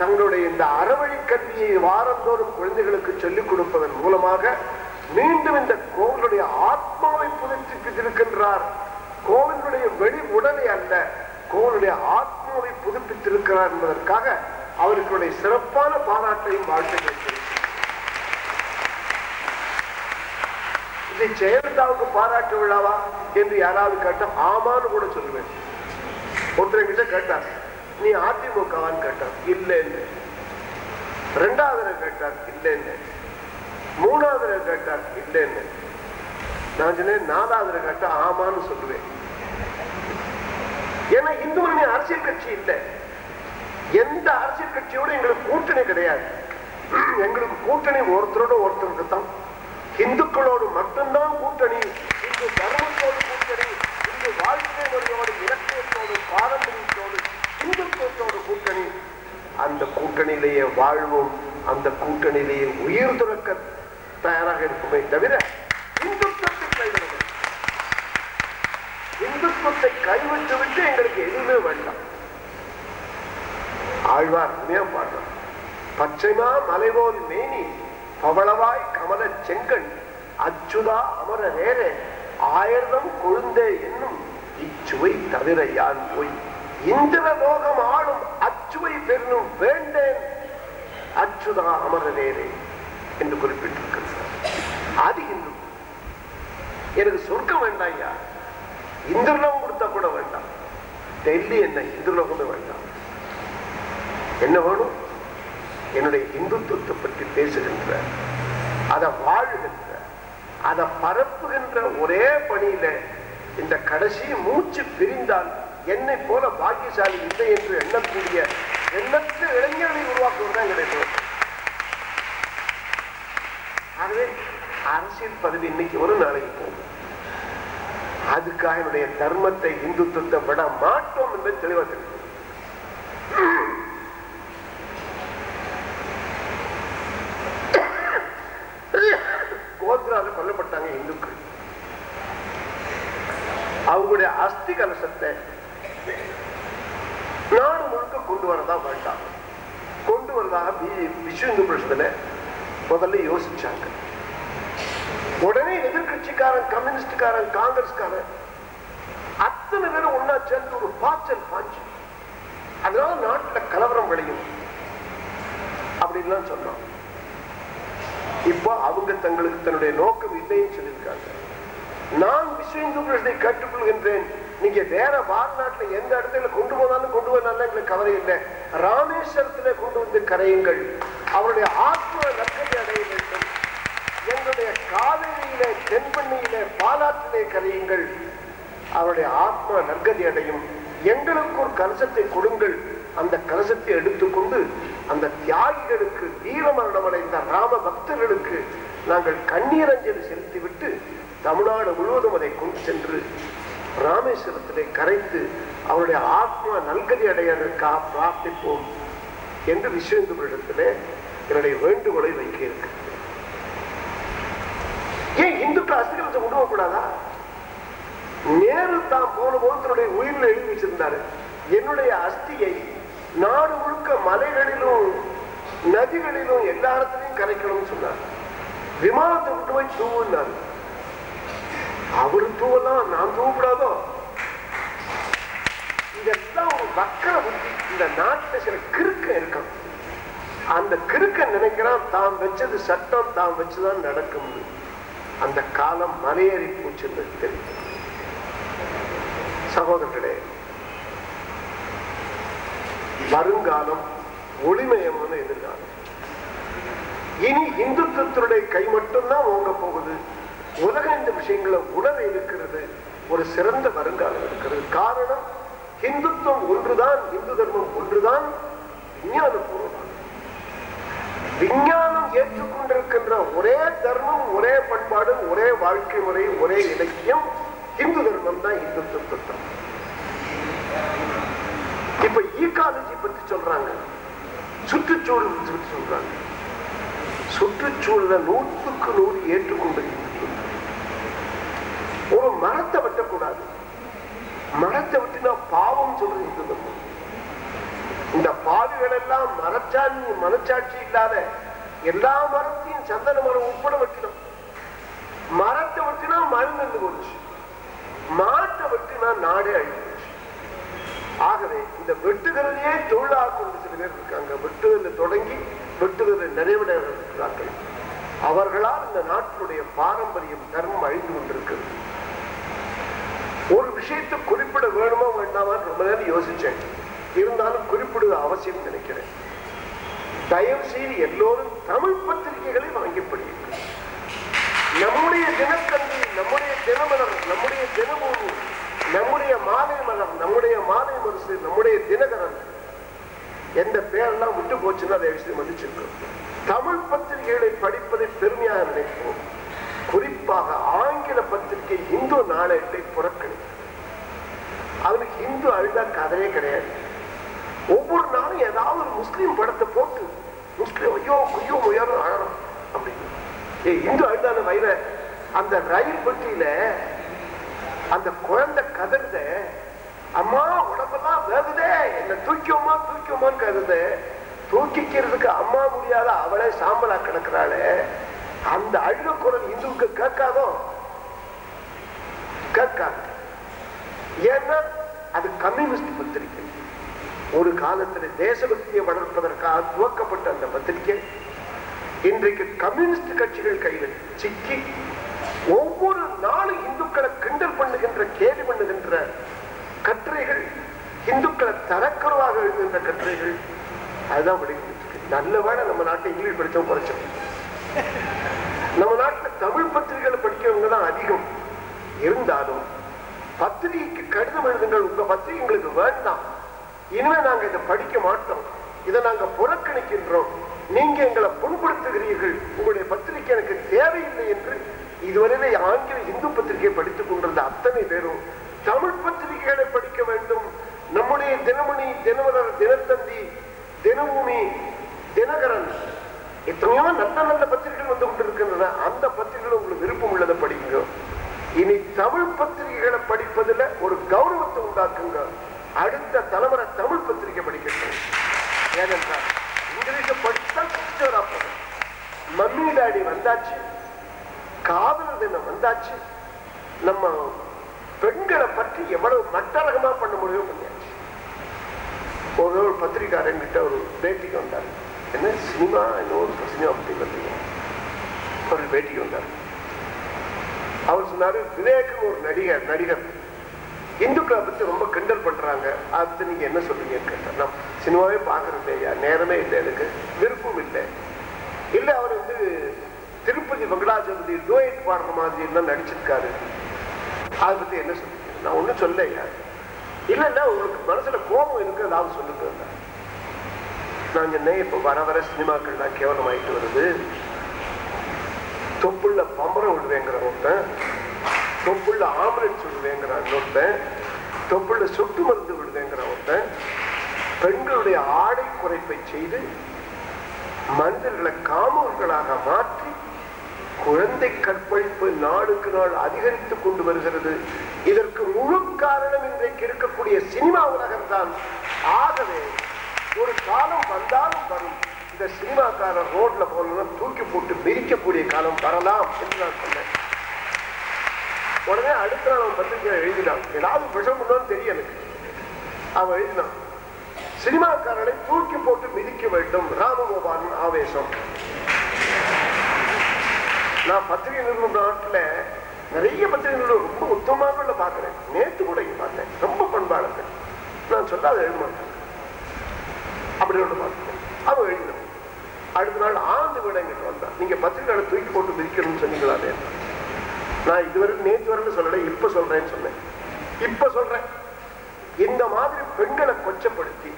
தங்களுடைய இந்த அறவழி கல்வியை வாரந்தோறும் குழந்தைகளுக்கு சொல்லிக் கொடுப்பதன் மூலமாக மீண்டும் இந்த கோவிலுடைய ஆத்மாவை புதுப்பித்திருக்கின்றார். கோவிலுடைய வெளி உடலை அல்ல, கோவிலுடைய ஆத்மாவை புதுப்பித்திருக்கிறார் என்பதற்காக அவர்களுடைய சிறப்பான பாராட்டையும் வாழ்த்துகிறேன். இது ஜெயலலிதாவுக்கு பாராட்டு விழாவா என்று யாராவது கேட்டா ஆமான்னு கூட சொல்லுவேன். ஒருத்தர்கிட்ட கேட்டார், நீ அதிமுகவான்னு கேட்டார், இல்லை இல்லை. ரெண்டாவது கேட்டார், இல்லை இல்லை. மூணாவது கேட்டார், இல்லைன்னு. நான் சொன்னேன் நாலாவது கேட்டா ஆமான்னு சொல்லுவேன். ஏன்னா இந்துமுன்னணி அரசியல் கட்சி இல்லை, எந்த அரசியல் கட்சியோட எங்களுக்கு கூட்டணி கிடையாது. எங்களுக்கு கூட்டணி ஒருத்தரோட ஒருத்தருக்கு தான், இந்துக்களோடு மட்டும்தான் கூட்டணி. இந்து தர்மத்தோடு கூட்டணி, இந்து வாழ்க்கை முறையோடு இலக்கியத்தோடு பாரம்பரியத்தோடு இந்துத்துவத்தோடு கூட்டணி. அந்த கூட்டணியிலேயே வாழ்வோம், அந்த கூட்டணியிலேயே உயிர் துறக்க தயாராக இருக்குமே தவிர இந்துத்துவத்தை கைவிடுவோம். இந்துத்துவத்தை கைவிட்டுவிட்டு எங்களுக்கு எதுவுமே வேண்டாம். ஆழ்வார் பாடுறார், பச்சைமா மலைவோல் மேனி பவளவாய் கமல செங்கன் அச்சுதா அமர வேறே ஆயிரம் கொழுந்தே என்னும் இச்சுவை தவிர யான் போய் இந்திர லோகம் ஆளும் அச்சுவை பெண்ணும் வேண்டேன் அச்சுதா அமர நேரே என்று குறிப்பிட்டிருக்கிறார். அது இந்து. எனக்கு சொர்க்கம் வேண்டாம், யார் இந்திரலோகம் கொடுத்தா கூட வேண்டாம், டெல்லி என்ன இந்திரலோகமே வேண்டாம். என்ன வேணும்? என்னுடைய இந்துத்துவத்தை பற்றி பேசுகின்ற, அதை வாழுகின்ற, அதை பரப்புகின்ற ஒரே பணியில இந்த கடைசி மூச்சு பிரிந்தால் என்னை போல பாக்கியசாலி இல்லை என்று எண்ணக்கூடிய எண்ணற்ற இளைஞர்களை உருவாக்குவதுதான் கிடையாது. ஆகவே அரசியல் பதவி இன்னைக்கு ஒரு நாளைக்கு போகும். அதுக்காக என்னுடைய தர்மத்தை இந்துத்துவத்தை விட மாட்டோம் என்பது தெளிவாக தெரியும். கோத்ரால கொல்லப்பட்டாங்க இந்துக்கள். அவங்களுடைய அஸ்தி கலசத்தை நாடு முழுக்க கொண்டு வரதா வேண்டாம், கொண்டு வரதாக விஸ்வ இந்து பரிஷத்துல முதல்ல யோசிச்சாங்க. உடனே எதிர்கட்சிக்காரன், கம்யூனிஸ்டுக்காரன், காங்கிரஸ்காரன் அத்தனை பேரும் ஒன்னா சேர்ந்து ஒரு பாய்ச்சல் பாய்ச்சி அதனால நாட்டுல கலவரம் விளையும் அப்படின்லாம் சொன்னாங்க. இப்போ அவங்க தங்களுக்கு தன்னுடைய நோக்கம் இல்லைன்னு சொல்லியிருக்காங்க. நான் விஸ்வ இந்து பிரஸ்தை கற்றுக்கொள்கின்றேன். நீங்க வேற வாழ்நாட்டில் எந்த இடத்துல கொண்டு போனாலும் கொண்டு போனாலும் எங்களுக்கு கவலை இல்லை. ராமேஸ்வரத்துல கொண்டு வந்து கரையுங்கள், அவருடைய ஆத்ம நற்கதி அடைய வேண்டும். எங்களுடைய காவிரியில, தென்பண்ணியில, பாலாற்றிலே கரையுங்கள், அவருடைய ஆத்ம நற்கதி அடையும். எங்களுக்கு ஒரு கலசத்தை கொடுங்கள். அந்த கலசத்தை எடுத்துக்கொண்டு அந்த தியாகிகளுக்கு, வீரமரணம் அடைந்த ராம பக்தர்களுக்கு நாங்கள் கண்ணீரஞ்சலி செலுத்திவிட்டு தமிழ்நாடு முழுவதும் அதை கொண்டு சென்று ராமேஸ்வரத்திலே கரைத்து அவருடைய ஆத்மா நல்கதி அடைவதற்காக பிரார்த்திப்போம் என்று விஸ்வேந்துவரிடத்திலே என்னுடைய வேண்டுகோளை வைக்க இருக்கு. ஏன் இந்துக்கள் அஸ்திரத்தை உருவக்கூடாதா? நேரு தான் போன போது தன்னுடைய உயிரில் எழுதி வச்சிருந்தாரு, என்னுடைய அஸ்தியை நாடு முழுக்க மலைகளிலும் நதிகளிலும் எல்லா இடத்துலையும் கரைக்கணும்னு சொன்னார். விமானத்தை விட்டு போய் தூவுனாரு. அவரு தூவலாம், நான் தூவக்கூடாதோ? இதெல்லாம் ஒரு வக்கர புத்தி. இந்த நாட்டில் சில கிறுக்க இருக்கும். அந்த கிறுக்க நினைக்கிறான் தான் வச்சது சட்டம், தான் வச்சுதான் நடக்க முடியும். அந்த காலம் மலையேறி போச்சுன்னு தெரியும். சகோதரர்களே, வருங்காலம் ஒளிமயமான எதிர்காலம். இனி இந்துத்துவத்தினுடைய கை மட்டும்தான் ஓங்க போகுது. உலக இந்த விஷயங்களை உணர இருக்கிறது. ஒரு சிறந்த வருங்காலம் இருக்கிறது. காரணம், இந்துத்துவம் ஒன்றுதான், இந்து தர்மம் ஒன்றுதான், விஞ்ஞான பூர்வம். விஞ்ஞானம் ஏற்றுக்கொண்டிருக்கின்ற ஒரே தர்மம், ஒரே பண்பாடு, ஒரே வாழ்க்கை முறை, ஒரே இலக்கியம் இந்து தர்மம் தான், இந்துத்துவம். இப்ப ஈகாலஜி பற்றி சொல்றாங்க, சுற்றுச்சூழல் பற்றி சொல்றாங்க. சுற்றுச்சூழலை நூற்றுக்கு நூறு ஏற்றுக்கொண்டு ஒரு மரத்தை வெட்டக்கூடாது, மரத்தை விட்டுனா பாவம் சொல்றது. இந்த பாவிகள் எல்லாம் மரச்சாட்சி மனச்சாட்சி இல்லாத எல்லா மரத்தையும் சந்தன மரம் உட்பட வெட்டினோம். மரத்தை வெட்டினா மருந்து கொண்டு, மாட்டை வெட்டினா நாடே அழிவு. ஆகவே இந்த வெட்டுகிறதையே தொழிலாக கொண்டு சில பேர் இருக்காங்க. வெட்டுதலை தொடங்கி வெட்டுதலை நிறைவடைகிறார்கள். அவர்களால் இந்த நாட்டினுடைய பாரம்பரியம் தர்மம் அழிந்து கொண்டிருக்கிறது. ஒரு விஷயத்தை குறிப்பிட வேணுமா வேண்டாமான்னு ரொம்ப நேரம் யோசிச்சேன். இருந்தாலும் குறிப்பிடுவது அவசியம் நினைக்கிறேன். தயவு செய்து எல்லோரும் தமிழ் பத்திரிகைகளை வாங்கி படியுங்கள். நம்முடைய தினத்தந்தி, நம்முடைய தினமலர், நம்முடைய தினபூமி, நம்முடைய மாலை மலர், நம்முடைய மாலை மரசு, நம்முடைய தினகரன், எந்த பேரெல்லாம் விட்டு போச்சுன்னா அதை விஷயம் மதிச்சிருக்கோம். தமிழ் பத்திரிகைகளை படிப்பதை பெருமையாக நினைப்போம். குறிப்பாக ஆங்கில பத்திரிகை இந்து நாளேட்டை புறக்கணிக்கும். அவனுக்கு இந்து அழுதா கதையே கிடையாது. ஒவ்வொரு நாளும் ஏதாவது ஒரு முஸ்லீம் படத்தை போட்டு முஸ்லீம் ஐயோ ஐயோ உயரம் அழணும் அப்படின்னு. ஏ இந்து அழுதான வயிற அந்த ரயில் பெட்டியில அந்த குழந்தை கதர்ந்த, அம்மா உடம்பெல்லாம் வேகுதே, என்ன தூக்கியோமா தூக்கியோமான்னு கதந்த, தூக்கிக்கிறதுக்கு அம்மா முடியாத அவளே சாம்பலா கிடக்கிறாளே, அந்த அழுக குரல் இந்துக்கு கேட்காதோ? கேட்காது. ஏன்னா அது கம்யூனிஸ்ட் பத்திரிகை. ஒரு காலத்துல தேசபக்தியை வளர்ப்பதற்காக துவக்கப்பட்ட அந்த பத்திரிகை இன்றைக்கு கம்யூனிஸ்ட் கட்சிகள் கையில் சிக்கி ஒவ்வொரு நாளும் இந்துக்களை கிண்டல் பண்ணுகின்ற, கேலி பண்ணுகின்ற கட்டுரைகள், இந்துக்களை தரக்குறவாக எழுதுகின்ற கட்டுரைகள், அதுதான் வெளியிட்டு. நல்லவேளை நம்ம நாட்டை இங்கிலீஷ் படித்தோம் குறைச்சோம். நம்ம நாட்டில் தமிழ் பத்திரிகைகளை படிக்கிறவங்க தான் அதிகம். இருந்தாலும் பத்திரிகைக்கு கடிதம் எழுதுங்கள், உங்க பத்திரிகை எங்களுக்கு வேண்டாம், இனிமே நாங்க இதை படிக்க மாட்டோம், இதை நாங்க புறக்கணிக்கின்றோம், நீங்க எங்களை புண்படுத்துகிறீர்கள், உங்களுடைய பத்திரிகை எனக்கு தேவையில்லை என்று இதுவரையிலே ஆங்கில இந்து பத்திரிகையை படித்துக் கொண்டிருந்த அத்தனை பேரும் தமிழ் பத்திரிகைகளை படிக்க வேண்டும். நம்முடைய தினமணி, தினமலர், தினத்தந்தி, தினபூமி, தினகரன், எத்தனையோ நல்ல நல்ல பத்திரிகைகள் வந்து கொண்டிருக்கின்றன. அந்த பத்திரிகைகள் உங்களுக்கு விருப்பம் உள்ளதை படிக்குங்க. இனி தமிழ் பத்திரிகைகளை படிப்பதில் ஒரு கௌரவத்தை உண்டாக்குங்க. அடுத்த தலைமுறை தமிழ் பத்திரிகை படிக்கட்டும். ஏனென்றால் இங்கிலீஷை படிச்சுதான் குடிச்சவரா போறோம். மம்மி டாடி வந்தாச்சு, காதல் தினம் வந்தாச்சு, நம்ம பெண்களை பற்றி எவ்வளவு மட்டரகமா பண்ண முடியும் பண்ணியாச்சு. ஒரு ஒரு பத்திரிகாரன் கிட்ட ஒரு பேட்டிக்கு வந்தாரு, என்ன சினிமா, இன்னொரு சினிமா பத்தி பத்திரிகை ஒரு பேட்டிக்கு வந்தாரு. அவர் சொன்னாரு, விவேக்னு ஒரு நடிகர் நடிகர் இந்துக்களை பத்தி ரொம்ப கிண்டல் பண்றாங்க, அது நீங்க என்ன சொல்றீங்கன்னு கேட்டார். நான் சினிமாவே பாக்குறது இல்லையா, நேரமே இல்லை, எனக்கு விருப்பம் இல்லை. இல்லை அவர் வந்து திருப்பதி வெங்கடாஜலபதி டோயட் பாடுற மாதிரி எல்லாம் நடிச்சிருக்காரு, அதை பத்தி என்ன சொல்றீங்க? நான் ஒன்னும் சொல்லலையா. இல்லைன்னா உங்களுக்கு மனசுல கோபம் இருக்கு, அதாவது சொல்லிட்டு வந்தேன். நான் சொன்னேன், இப்ப வர வர சினிமாக்கள் தான் கேவலம் ஆயிட்டு வருது. தொப்புள்ள பம்பரம் விடுவேங்கிற ஒருத்தன், தொப்புள்ள ஆம்புலன்ஸ் விடுவேங்கிற ஒருத்தன், தொப்புள்ள சொட்டு மருந்து விடுவேங்கிற ஒருத்தன், பெண்களுடைய ஆடை குறைப்பை செய்து மனிதர்களை காமர்களாக மாற்றி குழந்தை கற்பழிப்பு நாளுக்கு நாள் அதிகரித்துக் கொண்டு வருகிறது. இதற்கு முழு காரணம் இன்றைக்கு இருக்கக்கூடிய சினிமா உலகம் தான். ஆகவே ஒரு காலம் வந்தாலும் வரும், இந்த சினிமாக்காரர் ரோட்ல போன தூக்கி போட்டு பிரிக்கக்கூடிய காலம் வரலாம் என்று நான் சொன்னேன். உடனே அடுத்த நாள் அவன் பத்திரிகையை எழுதினான், ஏதாவது விஷம் தெரிய எனக்கு. அவன் எழுதினான், சினிமாக்காரனை தூக்கி போட்டு மிதிக்க வேண்டும், ராமகோபாலன் ஆவேசம். நான் பத்திரிகை நிறுவன நாட்டில் நிறைய பத்திரிகை ரொம்ப உத்தமமாக பார்க்கிறேன், நேற்று கூட பார்த்தேன், ரொம்ப பண்பாளர்கள். நான் சொல்ல அதை எழுத மாட்டேன், அப்படி ஒன்று பார்க்கிறேன். அவன் எழுதினான், அடுத்த நாள் ஆழ்ந்து விட எங்கிட்ட வந்தான், நீங்க பத்திரிகையை தூக்கி போட்டு மிதிக்கணும்னு சொன்னீங்களாலே. நான் இதுவரைக்கும் நேற்று வரணும்னு சொல்லலை, இப்ப சொல்றேன்னு சொன்னேன். இப்ப சொல்றேன், இந்த மாதிரி பெண்களை கொச்சப்படுத்தி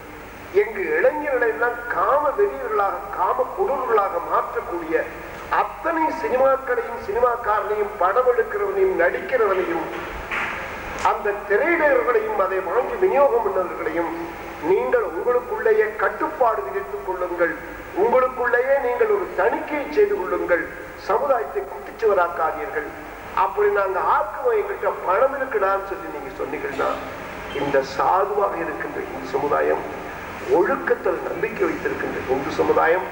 எங்கு இளைஞர்களை எல்லாம் காம வெறியர்களாக காம கொடூர்களாக மாற்றக்கூடிய அத்தனை சினிமாக்களையும் சினிமாக்காரனையும் படம் எடுக்கிறவனையும் நடிக்கிறவனையும் அந்த திரையிடர்களையும் அதை வாங்கி விநியோகம் பண்ணவர்களையும் நீங்கள் உங்களுக்குள்ளேயே கட்டுப்பாடு விதித்துக் கொள்ளுங்கள். உங்களுக்குள்ளேயே நீங்கள் ஒரு தணிக்கை செய்து கொள்ளுங்கள். சமுதாயத்தை குட்டிச்சுவராக்காதீர்கள். அப்படி நாங்கள் ஆக்குவோம், எங்கிட்ட பணம் இருக்குடான்னு சொல்லி நீங்க சொன்னீங்கன்னா இந்த சாதுவாக இருக்கின்ற இந்து சமுதாயம், ஒழுக்கத்தில் நம்பிக்கை வைத்திருக்கின்ற இந்து சமுதாயம்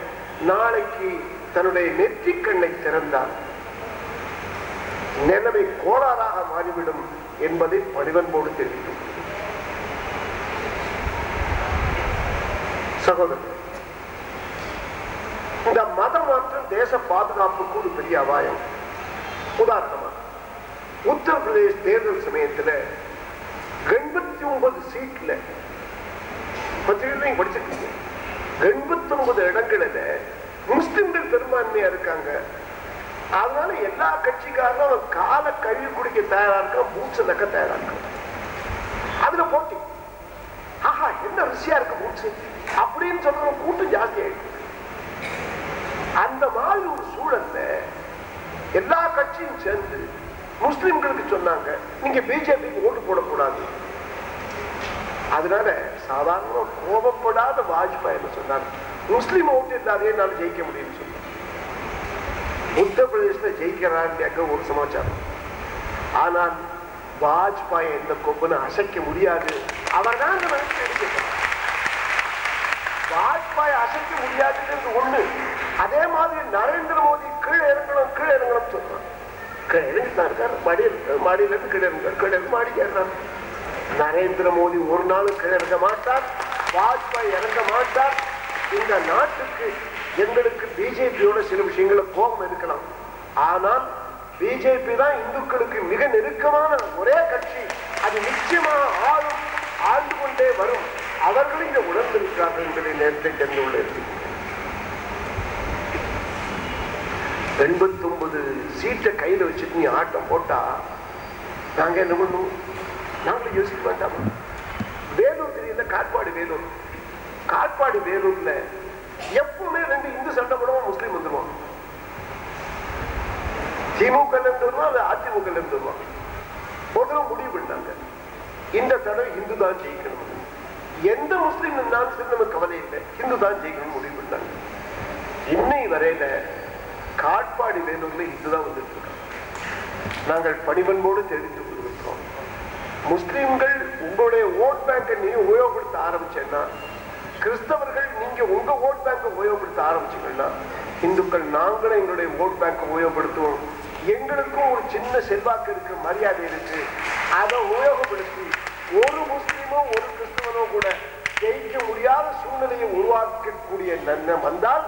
நாளைக்கு தன்னுடைய நெற்றிக் கண்ணை திறந்தால் நிலைமை கோளாறாக மாறிவிடும் என்பதை பணிவன்போடு தெரிவிக்கும். சகோதரர், இந்த மத மாற்றம் தேச பாதுகாப்புக்கு ஒரு பெரிய அபாயம். உதாரணமா உத்தரப்பிரதேச தேர்தல் சமயத்தில் எண்பத்தி ஒன்பது சீட்ல பத்திரிகையும் படிச்சிருக்கீங்க, எண்பத்தி ஒன்பது இடங்களில் முஸ்லிம்கள் பெரும்பான்மையா இருக்காங்க. அதனால எல்லா கட்சிக்காரனும் காலை கழுவி குடிக்க தயாரா இருக்கா, பூட்ச நக்க தயாரா இருக்க. அதுல போட்டி, ஆஹா என்ன ருசியா இருக்கு பூட்சு அப்படின்னு சொல்ற கூட்டம் ஜாஸ்தி ஆயிடுச்சு. அந்த மாதிரி ஒரு சூழல்ல எல்லா கட்சியும் சேர்ந்து முஸ்லிம்களுக்கு சொன்னாங்க, நீங்க பிஜேபிக்கு ஓட்டு போடக்கூடாது. அதனால சாதாரண கோபப்படாத வாஜ்பாய் என்ன சொன்னார், முஸ்லிம் ஓட்டு இல்லாதே நான் ஜெயிக்க முடியும்னு சொன்னார். உத்தரப்பிரதேச ஜெயிக்கிறாங்க ஒரு சமாச்சாரம், ஆனால் வாஜ்பாய் எந்த கொம்புன்னு அசைக்க முடியாது. அவர் தான் அந்த வாஜ்பாய் அசைக்க முடியாதுன்றது ஒண்ணு. அதே மாதிரி நரேந்திர மோடி கீழே இறங்கணும் கீழே இறங்கணும்னு சொன்னார். நரேந்திர மோடி ஒரு நாளும் கிழங்க மாட்டார், வாஜ்பாய் இறங்க மாட்டார். இந்த நாட்டுக்கு எங்களுக்கு பிஜேபியோட சில விஷயங்கள கோபம் இருக்கலாம், ஆனால் பிஜேபி தான் இந்துக்களுக்கு மிக நெருக்கமான ஒரே கட்சி. அது நிச்சயமாக ஆளும், ஆழ்ந்து கொண்டே வரும். அவர்களும் இதை உணர்ந்திருக்கிறார்கள் என்பதை நேரத்தை தெரிந்து கொள்ள. எண்பத்தி ஒன்பது சீட்டை கையில வச்சுட்டு நீ ஆட்டம் போட்டா நாங்க என்ன பண்ணுவோம்? நாங்களும் யோசிக்க வேண்டாமா? வேலூர் தெரியல, காட்பாடி வேலூர், காட்பாடி வேலூர்ல எப்பவுமே ரெண்டு இந்து சண்டை போடுவோம், முஸ்லீம் வந்துடுவோம். திமுக இருந்துருவோம், அதிமுக இருந்துருவோம். ஒரு முடிவு பண்ணாங்க, இந்த தடவை இந்து தான் ஜெயிக்கணும், எந்த முஸ்லீம் இருந்தாலும் நம்ம கவலை இல்லை, இந்து தான் ஜெயிக்கணும் முடிவு பண்ணாங்க. இன்னை வரையில காட்பாடி வேலூர்ல இந்துதான் வந்துட்டு இருக்கோம். நாங்கள் பணிபன்போடு தெரிவித்துக் கொள்கிறோம், முஸ்லிம்கள் உங்களுடைய ஓட் பேங்கை நீங்க உபயோகப்படுத்த ஆரம்பிச்சேன்னா, கிறிஸ்தவர்கள் நீங்க உங்க ஓட் பேங்கை உபயோகப்படுத்த ஆரம்பிச்சீங்கன்னா, இந்துக்கள் நாங்களும் எங்களுடைய ஓட் பேங்கை உபயோகப்படுத்துவோம். எங்களுக்கும் ஒரு சின்ன செல்வாக்கு இருக்கு, மரியாதை இருக்கு, அதை உபயோகப்படுத்தி ஒரு முஸ்லீமோ ஒரு கிறிஸ்தவனோ கூட ஜெயிக்க முடியாத சூழ்நிலையை உருவாக்கக்கூடிய நன்மை வந்தால்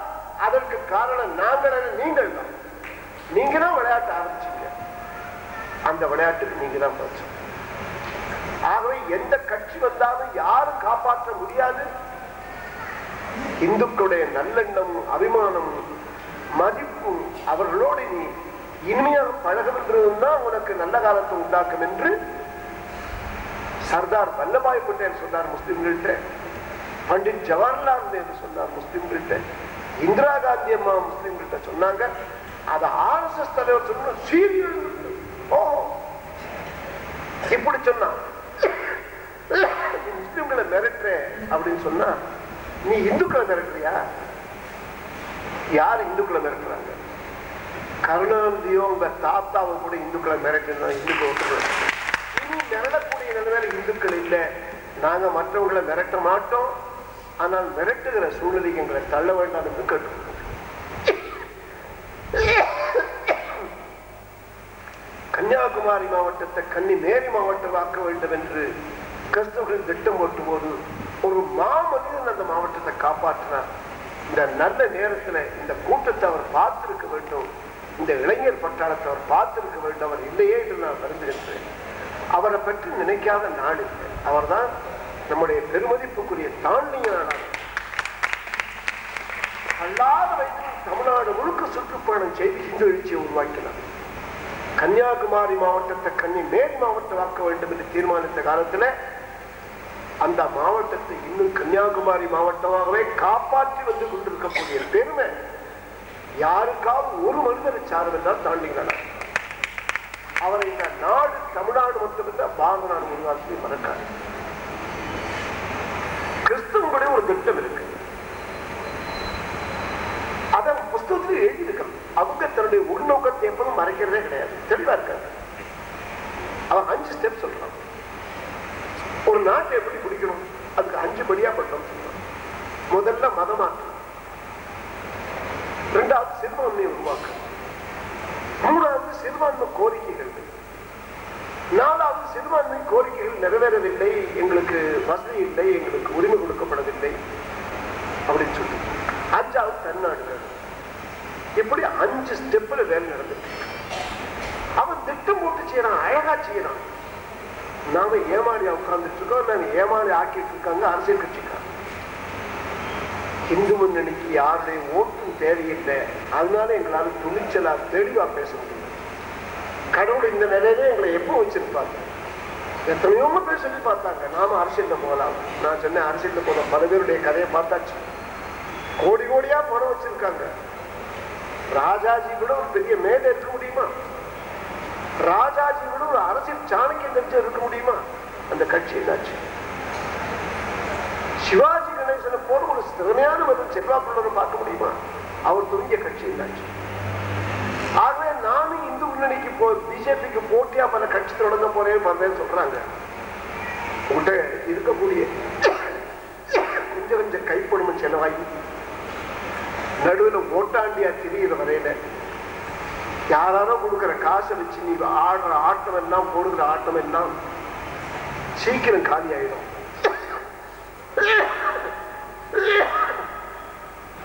அதற்கு காரணம் நாங்கள், நீங்கள் தான். நீங்க தான் விளையாட்டு ஆரம்பிச்சீங்க, அந்த விளையாட்டுக்கு நீங்க தான் போச்சு. ஆகவே எந்த கட்சி வந்தாலும் யாரும் காப்பாற்ற முடியாது. இந்துக்களுடைய நல்லெண்ணம், அபிமானம், மதிப்பு, அவர்களோடு நீ இனிமையாக பழகுகின்றதும் தான் உனக்கு நல்ல காலத்தை உண்டாக்கும் என்று சர்தார் வல்லபாய் பட்டேல் சொன்னார் முஸ்லிம்கிட்ட, பண்டிட் ஜவஹர்லால் நேரு சொன்னார் முஸ்லிம்கிட்ட, இந்திரா காந்தி அம்மா முஸ்லிம்கிட்ட சொன்னாங்க. அதை ஆர்எஸ்எஸ் தலைவர் சொன்ன சீரியல் ஓ இப்படி சொன்னா முஸ்லிம்களை மிரட்டுற அப்படின்னு சொன்னா நீ இந்துக்களை மிரட்டுறியா? யார் இந்துக்களை மிரட்டுறாங்க? கருணாநிதியோ உங்க தாத்தாவை கூட இந்துக்களை மிரட்டுனா இந்துக்கள் இனி மிரட்டக்கூடிய நிலைமையில இந்துக்கள் இல்லை. நாங்க மற்றவர்களை மிரட்ட மாட்டோம், ஆனால் மிரட்டுகிற சூழ்நிலைக்கு எங்களை தள்ள வேண்டாம் என்று கேட்டு கன்னியாகுமரி மாவட்டத்தை கன்னிமேரி மாவட்டமாக்க வேண்டும் என்று கிறிஸ்தவர்கள் திட்டம் ஓட்டும் போது ஒரு மாமனிதன் அந்த மாவட்டத்தை காப்பாற்றினார். இந்த நல்ல நேரத்தில் இந்த கூட்டத்தை அவர் பார்த்திருக்க வேண்டும், இந்த இளைஞர் பட்டாளத்தை அவர் பார்த்திருக்க வேண்டும். அவர் இல்லையே என்று நான் வருந்துகின்றேன். அவரை பற்றி நினைக்காத நாடு இல்லை. அவர் தான் நம்முடைய பெருமதிப்புக்குரிய தாண்டிய நாடாக அல்லாத வயதில் தமிழ்நாடு முழுக்க சுற்றுப்பயணம் செய்து இந்து எழுச்சியை உருவாக்கினார். கன்னியாகுமரி மாவட்டத்தை கன்னிமேரி மாவட்டமாக்க வேண்டும் என்று தீர்மானித்த காலத்தில் அந்த மாவட்டத்தை இன்னும் கன்னியாகுமரி மாவட்டமாகவே காப்பாற்றி வந்து கொண்டிருக்கக்கூடிய பெருமை யாருக்காவது ஒரு மனிதனை சார்வென்றால் தாண்டினார். அவரை இந்த நாடு தமிழ்நாடு மட்டுமில்லை பாரத நாடு உருவாக்கி மறக்காது. கிறிஸ்தவங்களுடைய ஒரு திட்டம் இருக்கு, அத புஸ்தகத்தில் எழுதியிருக்காங்க. அவங்க தன்னுடைய உள்நோக்கத்தை எப்பவும் மறைக்கிறதே கிடையாது, தெளிவா இருக்காங்க. அவன் அஞ்சு ஸ்டெப் சொல்றான். ஒரு நாட்டை எப்படி குடிக்கணும் அதுக்கு அஞ்சு படியா பண்ணணும் சொல்றான். முதல்ல மதமாற்றம், இரண்டாவது சிறுபான்மையை உருவாக்கணும், மூணாவது சிறுபான்மை கோரிக்கைகள், நாலாவது சிறுபான்மை கோரிக்கைகள் நிறைவேறவில்லை, எங்களுக்கு வசதி இல்லை, எங்களுக்கு உரிமை கொடுக்கப்படவில்லை அப்படின்னு சொல்லி, அஞ்சாவது தன்னாடு. இப்படி அஞ்சு ஸ்டெப்ல வேலை நடந்துட்டு அவன் திட்டம் போட்டு செய்யறான், அழகா செய்யறான். நாம ஏமாளியா உட்கார்ந்துட்டு இருக்கோம், நாங்க ஏமாளி ஆக்கிட்டு இருக்காங்க அரசியல் கட்சிக்காரன். இந்து முன்னணிக்கு யாருடைய ஓட்டும் தேவையில்லை, அதனால எங்களால் துணிச்சலா தெளிவா பேச முடியும். கடவுள் இந்த நிலையில எங்களை எப்போ வச்சிருப்பாங்க? எத்தனையோ பேர் சொல்லி பார்த்தாங்க நாம அரசியல போகலாம். நான் சொன்னேன் அரசியல போன பல பேருடைய கதையை பார்த்தாச்சு. கோடி கோடியா பணம் வச்சிருக்காங்க. ராஜாஜி கூட ஒரு பெரிய மேடை இருக்க முடியுமா? ராஜாஜி கூட ஒரு அரசியல் சாணக்கியம் தெரிஞ்சு இருக்க முடியுமா? அந்த கட்சி என்னாச்சு? சிவாஜி கணேசனை போல ஒரு திறமையான மதம் செல்வாக்குள்ளவரை பார்க்க முடியுமா? அவர் துவங்கிய கட்சி என்னாச்சு? ஆகவே நானும் இந்து முன்னணிக்கு போ பிஜேபிக்கு போட்டியா பல கட்சி தொடங்க போறேன் பண்றேன்னு சொல்றாங்க. உங்கள்கிட்ட இருக்கக்கூடிய கொஞ்சம் கொஞ்சம் கைப்படும் செலவாகி நடுவில் ஓட்டாண்டியா திரியிற வரையில யாராரோ கொடுக்குற காசை வச்சு நீ ஆடுற ஆட்டம் எல்லாம் போடுகிற ஆட்டம் எல்லாம் சீக்கிரம் காலி ஆயிடும்.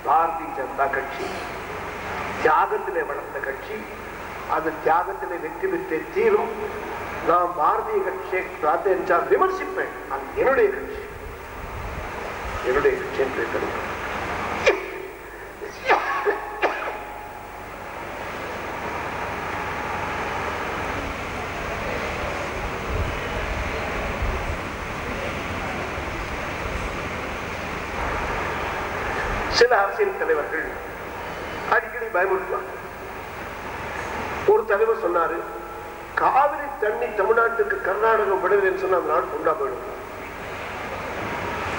பாரதிய ஜனதா கட்சி தியாகத்திலே வளர்ந்த கட்சி, அது தியாகத்திலே வெற்றி பெற்றே தீரும். நான் பாரதிய கட்சியை பிரார்த்தனை விமர்சிப்பேன், அது என்னுடைய கட்சி, என்னுடைய கட்சி என்று கருத்து. சில அரசியல் தலைவர்கள் அடிக்கடி பயமுறுத்துவாங்க. ஒரு தலைவர் சொன்னாரு, காவிரி தண்ணி தமிழ்நாட்டுக்கு கர்நாடகம் விடுதல் சொன்னா நாடு கொண்டா போயிடும்.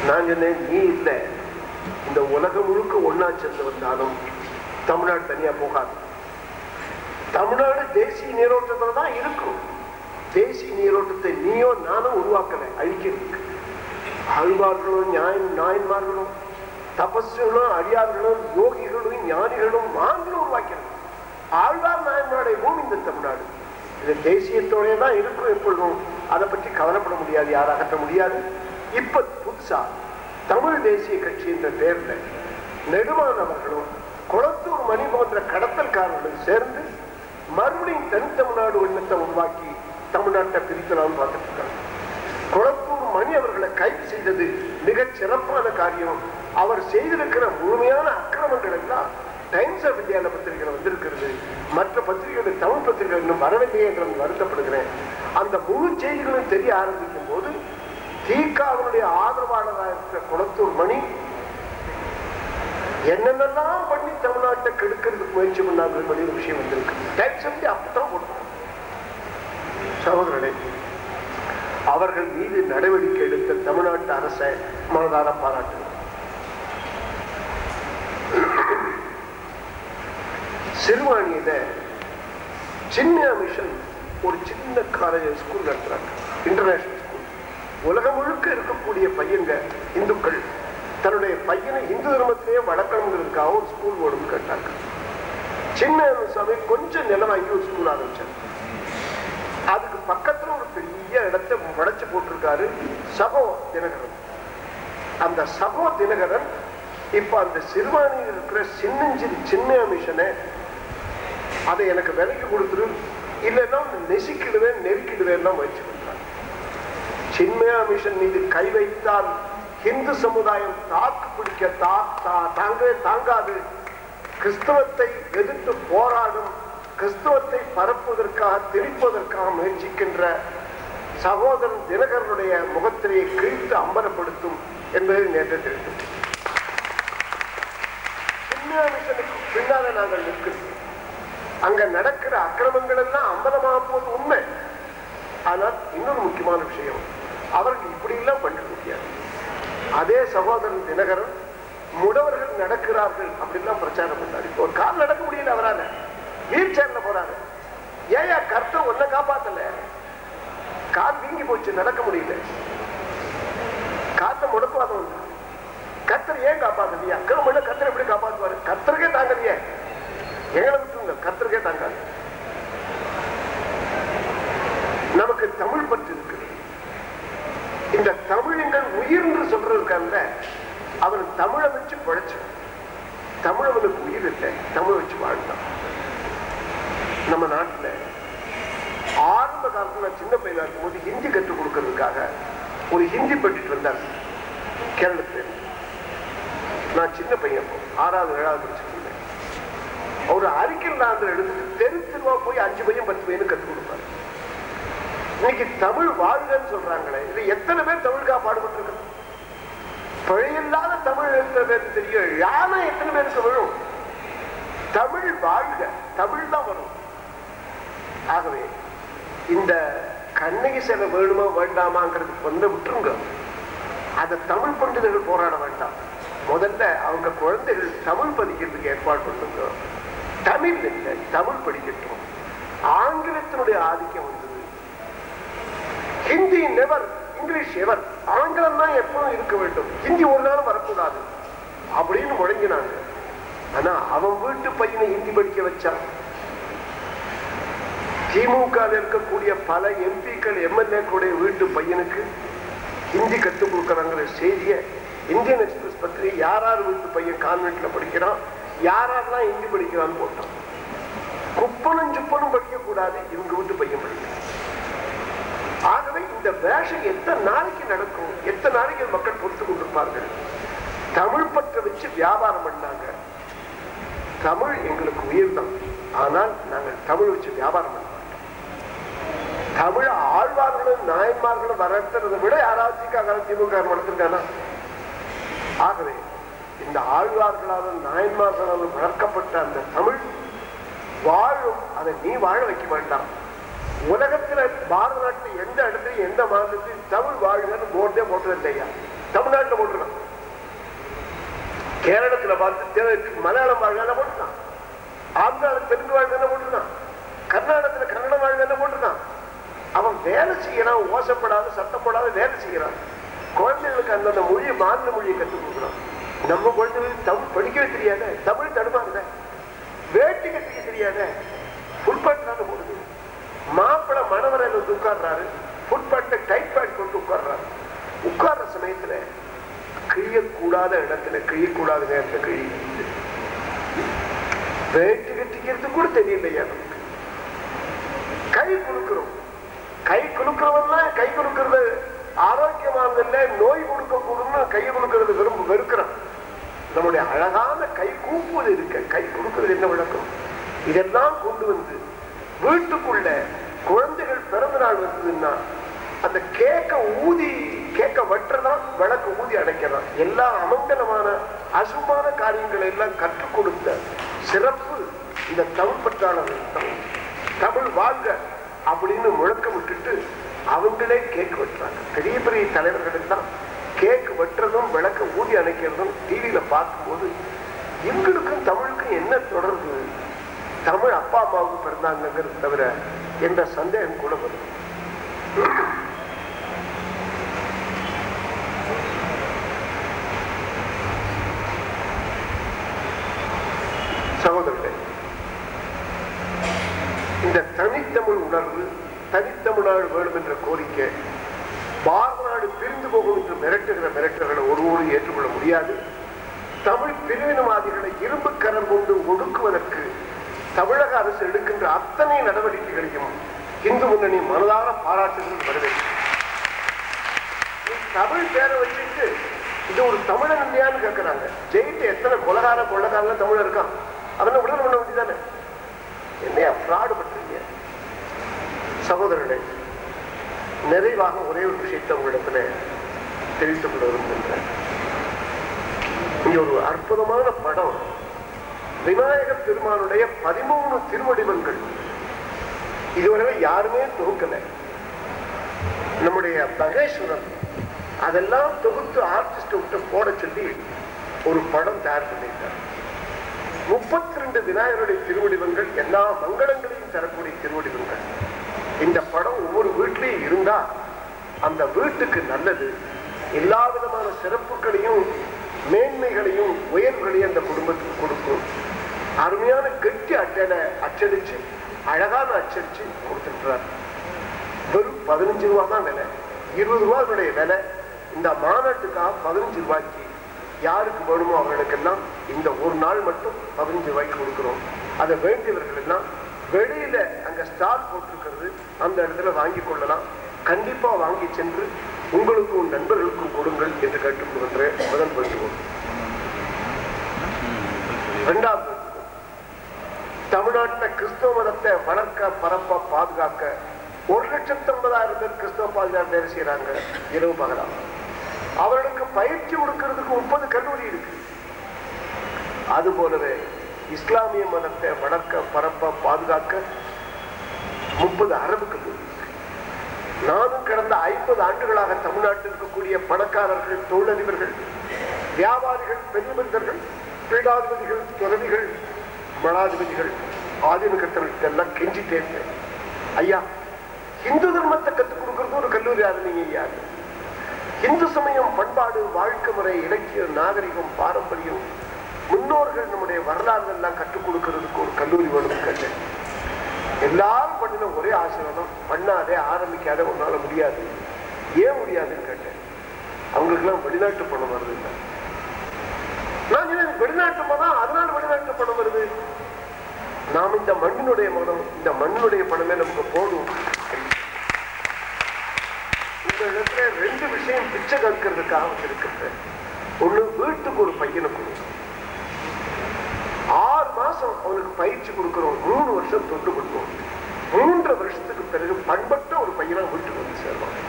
நான் சொன்னேன், நீ இல்லை, இந்த உலகம் முழுக்க ஒன்னா சேர்ந்து வந்தாலும் தமிழ்நாடு தனியா போகாது. தமிழ்நாடு தேசிய நீரோட்டத்தில் தான் இருக்கும். தேசிய நீரோட்டத்தை நீயோ நானும் உருவாக்கல, அழிக்கிறதுக்கு அழுவார்களும் நியாயம் நாயன்மார்களும் தபஸ்களும் அடியார்களும் யோகிகளும் ஞானிகளும் மான்களும் உருவாக்கிறது. ஆழ்வார் நாயன்மாருடைய பூமி இந்த தமிழ்நாடு. இது தேசியத்தோடய தான் இருக்கும் எப்பொழுதும். அதை பற்றி கவலைப்பட முடியாது, யாரும் அகற்ற முடியாது. இப்ப புதுசா தமிழ் தேசிய கட்சி என்ற பெயர்ல நெடுமானவர்களும் குளத்தூர் மணி போன்ற கடத்தல்காரர்களும் சேர்ந்து மறுபடியும் தனித்தமிழ்நாடு எண்ணத்தை உருவாக்கி தமிழ்நாட்டை பிரிக்கலாம் பார்த்துட்டு இருக்காங்க. கொளத்தூர் மணி அவர்களை கைது செய்தது மிகச் சிறப்பான காரியம். அவர் செய்திருக்கிற முழுமையான அக்கிரமங்கள் எல்லாம் டைம்ஸ் ஆஃப் இந்தியாவில் பத்திரிகையில் வந்திருக்கிறது. மற்ற பத்திரிகைகள் தமிழ் பத்திரிகை இன்னும் வரவில்லை என்று வருத்தப்படுகிறேன். அந்த முழு செய்திகளும் தெரிய ஆரம்பிக்கும் போது தீக்காவுடைய ஆதரவாளராக இருக்கிற கொளத்தூர் மணி என்னென்னலாம் பண்ணி தமிழ்நாட்டை கெடுக்கிறதுக்கு முயற்சி பண்ணாமல் ஒரு விஷயம் வந்திருக்கு. அப்பதான் போடுவோம் சகோதரர்களே, அவர்கள் மீது நடவடிக்கை எடுத்த தமிழ்நாட்டு அரசை மனதார பாராட்டு. சிறுவாணியில சின்ன மிஷன் ஒரு சின்ன காலேஜ் ஸ்கூல் நடத்துறாங்க, இன்டர்நேஷனல் ஸ்கூல். உலகம் முழுக்க இருக்கக்கூடிய பையங்க இந்துக்கள் தன்னுடைய பையனை இந்து தர்மத்திலேயே வளர்க்கணுங்கிறதுக்காக ஒரு ஸ்கூல் ஓடும் கேட்டாங்க. சின்ன சுவாமி கொஞ்சம் நிலம் வாங்கி ஒரு ஸ்கூல் ஆரம்பிச்சாங்க. அதுக்கு பக்கத்துல ஒரு பெரிய இடத்தை வளைச்சு போட்டிருக்காரு சகோ தினகரன். அந்த சகோ தினகரன் இப்ப அந்த சிறுவாணியில் இருக்கிற சின்னஞ்சிறு சின்ன மிஷனை அதை எனக்கு விலைக்கு கொடுத்துரு, இல்லைன்னா நெசிக்கிடுவேன் நெருக்கிடுவேன் தான் முயற்சி பண்றாங்க. சின்மயா மிஷன் மீது கை வைத்தால் இந்து சமுதாயம் தாக்கு பிடிக்க தாங்கவே தாங்காது. கிறிஸ்தவத்தை எதிர்த்து போராடும், கிறிஸ்தவத்தை பரப்புவதற்காக திரிப்பதற்காக முயற்சிக்கின்ற சகோதரன் தினகரனுடைய முகத்திலேயே கிழித்து அம்பலப்படுத்தும் என்பதை நேற்று தெரிவித்தது. சின்மயா மிஷனுக்கு பின்னால நாங்கள் நிற்கிறோம். அங்க நடக்கிற அக்கிரமங்கள் எல்லாம் அம்பலமாக போது உண்மை. ஆனால் இன்னொரு முக்கியமான விஷயம், அவர்கள் இப்படி எல்லாம் பண்ணிக்க முடியாது. அதே சகோதரன் தினகரன் முடவர்கள் நடக்கிறார்கள் அப்படின்லாம் பிரச்சாரம் பண்ணாரு. இப்போ ஒரு கால் நடக்க முடியல, அவரால வீல் சேர்ல போறாரு. ஏயா கர்த்த ஒன்ன காப்பாத்தல, கால் வீங்கி போச்சு நடக்க முடியல, காத்த முடக்குவாதம் கர்த்தர் ஏன் காப்பாத்தது? அக்கிரம் உள்ள கர்த்தர் எப்படி காப்பாத்துவாரு? கர்த்தருக்கே தாங்கல, எங்களை விட்டுருங்க, கர்த்தருக்கே தாங்காது. நமக்கு தமிழ் பற்றி இருக்கு. இந்த தமிழங்கள் உயிர் என்று சொல்றதுக்காக அவர் தமிழை வச்சு பழைச்சு தமிழவனுக்கு உயிர் இல்லை, தமிழ் வச்சு வாழ்ந்தான். நம்ம நாட்டில் ஆரம்ப காலத்துல சின்ன பையனா இருக்கும் போது ஹிந்தி கற்றுக் கொடுக்கறதுக்காக ஒரு ஹிந்தி பண்டிட்டு வந்தார் கேரளத்தில். நான் சின்ன பையன் ஆறாவது ஏழாவது படிச்சிருந்தேன். அவரு அறிக்கை நாங்கள் எடுத்துட்டு தெரு திருவா போய் அஞ்சு பையன் பத்து பையனு கற்றுக் கொடுப்பாரு. இன்னைக்கு தமிழ் வாழ்கன்னு சொல்றாங்களே, இது எத்தனை பேர் தமிழுக்காக பாடுபட்டு இருக்கு? பிழையில்லாத தமிழ் எத்தனை பேருக்கு தெரியும்? யானை எத்தனை பேருக்கு வரும்? தமிழ் வாழ்க, தமிழ் தான் வரும். ஆகவே இந்த கண்ணகி சேவை வேணுமா வேண்டாமாங்கிறது கொண்டு விட்டுருங்க. அதை தமிழ் பண்டிதர்கள் போராட வேண்டாம். முதல்ல அவங்க குழந்தைகள் தமிழ் படிக்கிறதுக்கு ஏற்பாடு பண்ணுங்க. தமிழ் இல்லை, தமிழ் படிக்கட்டும். ஆங்கிலத்தினுடைய ஆதிக்கம் வந்து ஹிந்தி நெவர், இங்கிலீஷ் எவர், ஆங்கிலம் தான் எப்பவும் இருக்க வேண்டும், ஹிந்தி ஒரு நாளும் வரக்கூடாது அப்படின்னு முழங்கினாங்க. ஆனா அவன் வீட்டு பையனை ஹிந்தி படிக்க வச்சான். திமுக இருக்கக்கூடிய பல எம்பிக்கள் எம்எல்ஏக்களுடைய வீட்டு பையனுக்கு ஹிந்தி கற்றுக் கொடுக்கறாங்கிற செய்தியை இந்தியன் எக்ஸ்பிரஸ் பத்திரி யார் யார் வீட்டு பையன் கான்வென்ட்ல படிக்கிறான், யார் யாரெல்லாம் ஹிந்தி படிக்கிறான்னு போட்டான். குப்பனும் சுப்பனும் படிக்கக்கூடாது, இவங்க வீட்டு பையன் படிக்கிறான். ஆகவே இந்த வேஷம் எத்தனை நாளைக்கு நடக்கும்? எத்தனை நாளைக்கு மக்கள் பொறுத்து கொண்டிருப்பார்கள்? தமிழ் பற்ற வச்சு வியாபாரம் பண்ணாங்க. தமிழ் எங்களுக்கு உயிர் தான், ஆனால் நாங்கள் தமிழ் வச்சு வியாபாரம் பண்ண மாட்டோம். தமிழ் ஆழ்வார்களும் நாயன்மார்களும் வளர்த்துறதை விட யாராவது திமுக திமுக வளர்த்திருக்கானா? ஆகவே இந்த ஆழ்வார்களாலும் நாயன்மார்களாலும் வளர்க்கப்பட்ட அந்த தமிழ் வாழும். அதை நீ வாழ வைக்க வேண்டாம். உலகத்துல பாரத நாட்டில் எந்த இடத்துலையும் எந்த மாநிலத்திலும் தமிழ் வாழ்க்கை போர்டே போட்டது இல்லையா? தமிழ்நாட்டில் போட்டுருக்கான். கேரளத்துல பார்த்து மலையாளம் வாழ்க்கை போட்டுருக்கான், ஆந்திராவில் தெலுங்கு வாழ்க்கை போட்டுருக்கான், கர்நாடகத்துல கன்னடம் வாழ்க்கை போட்டுருக்கான். அவன் வேலை செய்யறான், ஓசப்படாத சத்தம் போடாத வேலை செய்யறான். குழந்தைகளுக்கு அந்தந்த மொழியை மாநில மொழியை கற்றுக் கொடுக்குறான். நம்ம குழந்தைகளுக்கு தமிழ் படிக்கவே தெரியாத, தமிழ் தடுமாறுத, வேட்டி கட்டிக்க தெரியாத, புல்பாட்டினால போடுது. மாப்பிள்ள மணவரையில் வந்து உட்கார்றாரு, புட்பாட்டை டைட் பேண்ட் கொண்டு உட்கார்றாரு. உட்கார்ற சமயத்துல கிழியக்கூடாத இடத்துல கிழியக்கூடாத நேரத்துல கிழிய வேட்டு கட்டிக்கிறதுக்கு கூட தெரியலையா? நமக்கு கை குலுக்குறோம். கை குலுக்குறவன்னா கை குலுக்குறது ஆரோக்கியமானதில்லை, நோய் கொடுக்க கூடும்னா கை குலுக்குறது விரும்ப வெறுக்கிறான். நம்முடைய அழகான கை கூப்புவது இருக்க கை கொடுக்கிறது என்ன விளக்கம்? இதெல்லாம் கொண்டு வந்து வீட்டுக்குள்ள குழந்தைகள் பிறந்த நாள் வந்ததுன்னா அந்த கேக்க ஊதி கேக்க வட்டுறதான், விளக்கு ஊதி அடைக்கிறதான், எல்லா அமங்கலமான அசுமான காரியங்களை எல்லாம் கற்றுக் கொடுத்த சிறப்பு இந்த தமிழ் பற்றாளர்கள். தமிழ் தமிழ் வாங்க அப்படின்னு முழக்க விட்டுட்டு அவங்களே கேக் வெட்டுறாங்க. பெரிய பெரிய தலைவர்கள் தான் கேக் வெட்டுறதும் விளக்க ஊதி அடைக்கிறதும் டிவியில பார்க்கும்போது எங்களுக்கும் தமிழுக்கும் என்ன தொடர்பு? தமிழ் அப்பா அம்மாவுக்கு பிறந்தாங்கிறது தவிர என்ற சந்தேகம் கூட வரும். சகோதரர்களே, இந்த தனித்தமிழ் உணர்வு, தனித்தமிழ்நாடு வேண்டும் என்ற கோரிக்கை, பாரத நாடு பிரிந்து போகும் என்று மிரட்டுகிற மிரட்டுகளை ஒருவரும் ஏற்றுக்கொள்ள முடியாது. தமிழ் பிரிவினவாதிகளை இரும்பு கரம் கொண்டு ஒடுக்குவதற்கு தமிழக அரசு எடுக்கின்ற அத்தனை நடவடிக்கைகளையும் இந்து முன்னணி மனதார பாராட்டுகள் வரவேற்கும். தமிழ் பேரை வச்சுட்டு இது ஒரு தமிழன் இல்லையான்னு கேட்கிறாங்க. ஜெயிட்டு எத்தனை கொலகார கொள்ளகாரலாம் தமிழ் இருக்கான், அவனை உடல் பண்ண வேண்டியதானே, என்னையா பிராடு பண்றீங்க? சகோதரர்களே, நிறைவாக ஒரே ஒரு விஷயத்தை உங்களிடத்துல தெரிவித்துக் கொள்ள விரும்புகின்றேன். இங்க ஒரு அற்புதமான படம், விநாயகர் பெருமானுடைய பதிமூணு திருவடிவங்கள், இதுவரை யாருமே தொகுக்கல. நம்முடைய பகேஸ்வரன் அதெல்லாம் தொகுத்து ஆர்டிஸ்ட் விட்டு போட சொல்லி ஒரு படம் தயார் பண்ணிட்டார். முப்பத்தி ரெண்டு விநாயகருடைய திருவடிவங்கள், எல்லா மங்களங்களையும் தரக்கூடிய திருவடிவங்கள். இந்த படம் ஒவ்வொரு வீட்லையும் இருந்தா அந்த வீட்டுக்கு நல்லது, எல்லா விதமான சிறப்புகளையும் மேன்மைகளையும் உயர்வுகளையும் அந்த குடும்பத்துக்கு கொடுக்கும். அருமையான கெட்டி அட்டனை அச்சடிச்சு அழகான அச்சடிச்சு கொடுத்துட்டார். வெறும் பதினஞ்சு ரூபா தான் விலை, இருபது ரூபாய் விலை. இந்த மாநாட்டுக்காக பதினஞ்சு ரூபாய்க்கு யாருக்கு வேணுமோ அவர்களுக்கெல்லாம் இந்த ஒரு நாள் மட்டும் பதினஞ்சு ரூபாய்க்கு கொடுக்கிறோம். அதை வேண்டியவர்கள் எல்லாம் வெளியில அங்க ஸ்டால் போட்டிருக்கிறது, அந்த இடத்துல வாங்கி கொள்ளலாம். கண்டிப்பா வாங்கி சென்று உங்களுக்கும் நண்பர்களுக்கும் கொடுங்கள் என்று கேட்டுக்கொள்கின்றேன். முதல் வேண்டுகோள். இரண்டாவது, தமிழ்நாட்டில் கிறிஸ்தவ மதத்தை வளர்க்க பரப்ப பாதுகாக்க ஒரு லட்சத்தி ஐம்பதாயிரம் பேர் கிறிஸ்தவ பாதுகாப்பு வேலை செய்யறாங்க இரவு பகலாம். அவர்களுக்கு பயிற்சி கொடுக்கிறதுக்கு முப்பது கல்லூரி இருக்கு. அது போலவே இஸ்லாமிய மதத்தை வளர்க்க பரப்ப பாதுகாக்க முப்பது அரபு கல்லூரி. நானும் கடந்த ஐம்பது ஆண்டுகளாக தமிழ்நாட்டில் இருக்கக்கூடிய பணக்காரர்கள், தொழிலதிபர்கள், வியாபாரிகள், பெருமந்தர்கள், பீடாதிபதிகள், துறவிகள், மனாதிபதிகள், ஆதிமுகத்தவர்கள் எல்லாம் கெஞ்சி தேர்ந்தேன். ஐயா, இந்து தர்மத்தை கற்றுக் கொடுக்கறது ஒரு கல்லூரி ஆரம்பிங்க ஐயா. இந்து சமயம், பண்பாடு, வாழ்க்கை முறை, இலக்கியம், நாகரிகம், பாரம்பரியம், முன்னோர்கள் நம்முடைய வரலாறு எல்லாம் கற்றுக் கொடுக்கறதுக்கு ஒரு கல்லூரி வேணும் கேட்டேன். எல்லாரும் பண்ணின ஒரே ஆசீர்வாதம், பண்ணாதே, ஆரம்பிக்காத, ஒன்னால முடியாது, ஏன் முடியாதுன்னு கேட்டேன். அவங்களுக்கு எல்லாம் வெளிநாட்டு பணம் வருது. நான் சொன்னேன், வெளிநாட்டு பணம், அதனால வெளிநாட்டு பணம் வருது. நாம் இந்த மண்ணினுடைய பணம், இந்த மண்ணினுடைய பணமே நமக்கு போடும். இந்த இடத்துல ரெண்டு விஷயம் பிச்சை கற்கிறதுக்காக வச்சிருக்கிறது. ஒண்ணு, வீட்டுக்கு ஒரு பையனை கொடுக்கும், ஆறு மாசம் அவனுக்கு பயிற்சி கொடுக்கிறோம், மூணு வருஷம் தொண்டு கொடுப்போம். மூன்று வருஷத்துக்கு பிறகு பண்பட்ட ஒரு பையனா வீட்டுக்கு வந்து சேர்வாங்க.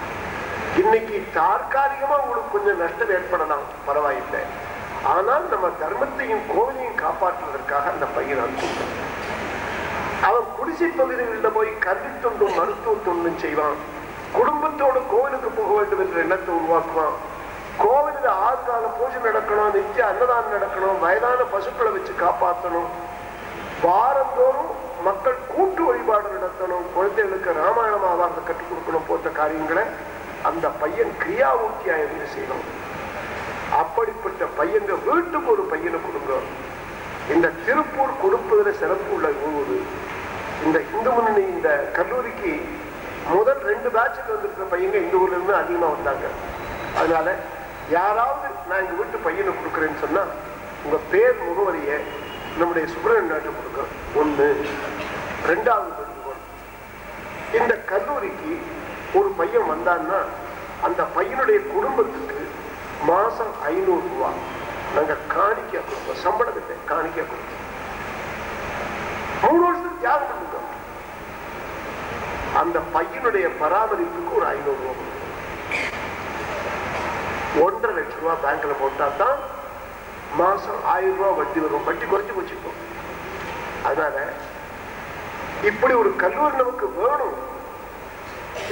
இன்னைக்கு தற்காலிகமா உங்களுக்கு கொஞ்சம் நஷ்டம் ஏற்படலாம், பரவாயில்லை. ஆனால் நம்ம தர்மத்தையும் கோவிலையும் காப்பாற்றுவதற்காக அந்த பையனை கொடுப்போம். அவன் குடிசை பகுதிகளில் போய் கல்வி தொண்டும் மருத்துவ தொண்டும் செய்வான். குடும்பத்தோடு கோவிலுக்கு போக வேண்டும் என்ற எண்ணத்தை உருவாக்குவான். கோவிலில் ஆறுகால பூஜை நடக்கணும், நித்திய அன்னதானம் நடக்கணும், வயதான பசுக்களை வச்சு காப்பாற்றணும், வாரந்தோறும் மக்கள் கூட்டு வழிபாடு நடத்தணும், குழந்தைகளுக்கு ராமாயண மாதாரத்தை கற்றுக் கொடுக்கணும் போன்ற காரியங்களை அந்த பையன் கிரியாவூர்த்தியா இருந்து செய்யணும். அப்படிப்பட்ட பையங்க வீட்டுக்கு ஒரு பையனை கொடுங்க. இந்த திருப்பூர் கொடுப்பதில் சிறப்பு உள்ள ஊர். இந்த இந்து முன்னணி இந்த கல்லூரிக்கு முதல் ரெண்டு பேட்சுக்கு வந்திருக்கிற பையங்க இந்த ஊர்ல இருந்து அதிகமா வந்தாங்க. அதனால யாராவது நான் எங்க வீட்டு பையனை கொடுக்குறேன்னு சொன்னா உங்க பேர் முகவரியை நம்முடைய சுப்பிரமணிய நாட்டு கொடுக்க ஒண்ணு. ரெண்டாவது, இந்த கல்லூரிக்கு ஒரு பையன் வந்தான்னா அந்த பையனுடைய குடும்பத்துக்கு மாசம் ஐநூறு ரூபாய் நாங்கள் காணிக்க கொடுப்போம், சம்பளத்தை காணிக்க கொடுப்போம். மூணு வருஷத்துக்கு யார் கொடுக்கும்? அந்த பையனுடைய பராமரிப்புக்கு ஒரு ஐநூறு ரூபாய், ஒன்றரை லட்சம் ரூபாய் பேங்க்ல போட்டா தான் மாசம் ஆயிரம் ரூபாய் வட்டி வரும். வட்டி குறைச்சு வச்சுப்போம். அதனால இப்படி ஒரு கல்லூரி நமக்கு வேணும்.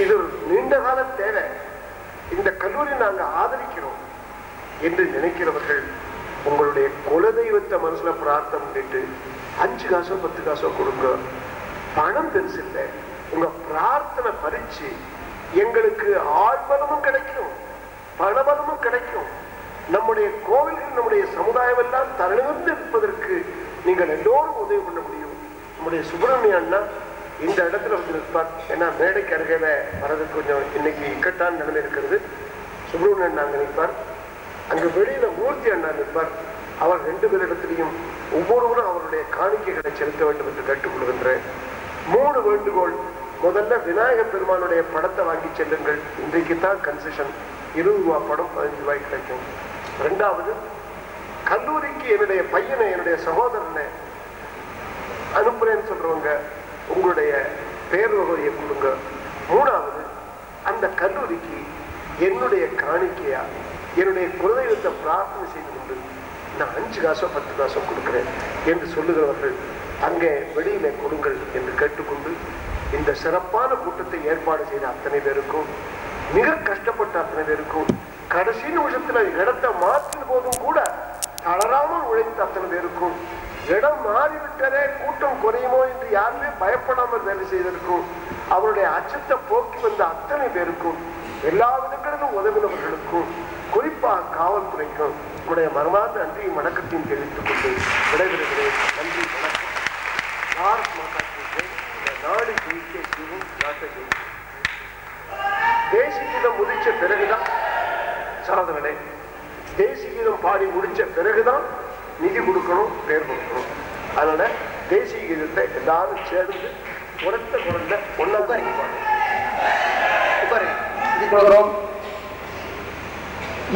இது நீண்ட கால தேவை. இந்த கல்லூரி நாங்கள் ஆதரிக்கிறோம் என்று நினைக்கிறவர்கள் உங்களுடைய குலதெய்வத்தை மனசுல பிரார்த்தனை பண்ணிட்டு அஞ்சு காசோ பத்து காசோ கொடுங்க. பணம் பெருசில்லை, உங்க பிரார்த்தனை பறிச்சு எங்களுக்கு ஆர்வலமும் கிடைக்கும், பணபலமும் கிடைக்கும். நம்முடைய கோவில்கள் நம்முடைய சமுதாயம் எல்லாம் தரணிந்து இருப்பதற்கு நீங்கள் எல்லோரும் உதவி பண்ண முடியும். நம்முடைய சுப்பிரமணிய அண்ணா இந்த இடத்துல வந்து நிற்பார். ஏன்னா மேடைக்கு அருகையில வரதுக்கு கொஞ்சம் இன்னைக்கு இக்கட்டான நிலைமை இருக்கிறது. சுப்பிரமணிய அண்ணா அங்கே நிற்பார், அங்கு வெளியில மூர்த்தி அண்ணா நிற்பார். அவர் ரெண்டு பேரிடத்திலையும் ஒவ்வொருவரும் அவருடைய காணிக்கைகளை செலுத்த வேண்டும் என்று கேட்டுக்கொள்கின்றேன். மூணு வேண்டுகோள். முதல்ல விநாயகர் பெருமானுடைய படத்தை வாங்கி செல்லுங்கள். இன்றைக்கு தான் கன்செஷன் இருபது ரூபாய் படம் பதினஞ்சு ரூபாய் கிடைக்கும். ரெண்டாவது, கல்லூரிக்கு என்னுடைய பையனை என்னுடைய சகோதரனை அனுப்புறேன்னு சொல்றவங்க உங்களுடைய பேர் வகையை கொடுங்க. மூணாவது, அந்த கல்லூரிக்கு என்னுடைய காணிக்கையா என்னுடைய குலதெய்வத்தை பிரார்த்தனை செய்து கொண்டு நான் அஞ்சு காசோ பத்து காசோ கொடுக்கிறேன் என்று சொல்லுகிறவர்கள் அங்கே வெளியில கொடுங்கள் என்று கேட்டுக்கொண்டு இந்த சிறப்பான கூட்டத்தை ஏற்பாடு செய்த அத்தனை பேருக்கும், மிக கஷ்டப்பட்ட அத்தனை பேருக்கும், கடைசி நிமிஷத்துல இடத்தை மாற்றின போதும் கூட தளராமல் உழைத்த அத்தனை பேருக்கும், இடம் மாறிவிட்டதே கூட்டம் குறையுமோ என்று யாருமே பயப்படாமல் வேலை செய்திருக்கும், அவருடைய அச்சத்தை போக்கி வந்த அத்தனை பேருக்கும், எல்லா விதங்களிலும் உதவினவர்களுக்கும், குறிப்பாக காவல்துறைக்கும் உங்களுடைய மர்மார்ந்த நன்றியும் வணக்கத்தையும் தெரிவித்துக் கொண்டு விடைபெறுகிறேன். நன்றி, வணக்கம். நாடு ஜெயிக்க ஜீவம் நாட்டை ஜெயிக்கும் தேசிகீதம் முடிச்ச பிறகுதான் சாதனை. தேசிகீதம் பாடி முடிச்ச பிறகுதான் நிதி கொடுக்கணும், பேர் கொடுக்கணும். அதனால தேசிய கீதத்தை எல்லாரும் சேர்ந்து உரத்த குரல்ல ஒன்னா தான் இருப்பாங்க.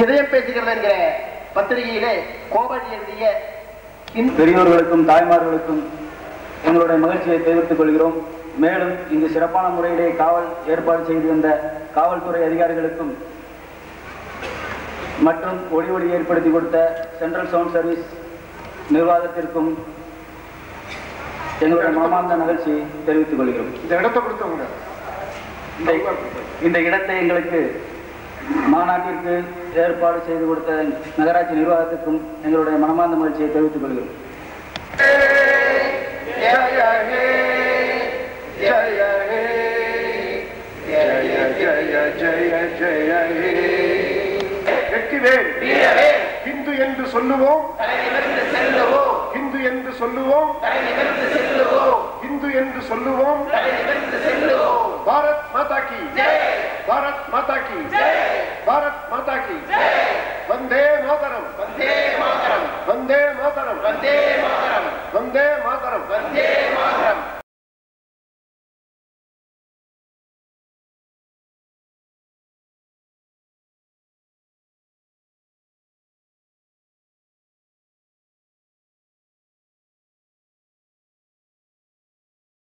இதயம் பேசுகிறது என்கிற பத்திரிகையிலே கோபாலி எழுதிய பெரியோர்களுக்கும் தாய்மார்களுக்கும் எங்களுடைய மகிழ்ச்சியை தெரிவித்துக் கொள்கிறோம். மேலும் இங்கு சிறப்பான முறையிலே காவல் ஏற்பாடு செய்திருந்த காவல்துறை அதிகாரிகளுக்கும் மற்றும் ஒளி ஒளி ஏற்படுத்தி கொடுத்த சென்ட்ரல் சவுண்ட் சர்வீஸ் நிர்வாகத்திற்கும் எங்களுடைய மனமார்ந்த நிகழ்ச்சியை தெரிவித்துக் கொள்கிறோம். இந்த இடத்தை கொடுத்தவங்க இந்த இடத்தை எங்களுக்கு மாநாட்டிற்கு ஏற்பாடு செய்து கொடுத்த நகராட்சி நிர்வாகத்திற்கும் எங்களுடைய மனமார்ந்த மகிழ்ச்சியை தெரிவித்துக் கொள்கிறோம். ஹிந்து என்று சொல்லுவோம், ஹிந்து என்று சொல்லுவோம், ஹிந்து என்று சொல்லுவோம். பாரத் மாதா கி ஜெய், பாரத் மாதா கி ஜெய், பாரத் மாதா கி ஜெய். வந்தே மாதரம், வந்தே மாதரம், வந்தே மாதரம், வந்தே மாதரம், வந்தே மாதரம், வந்தே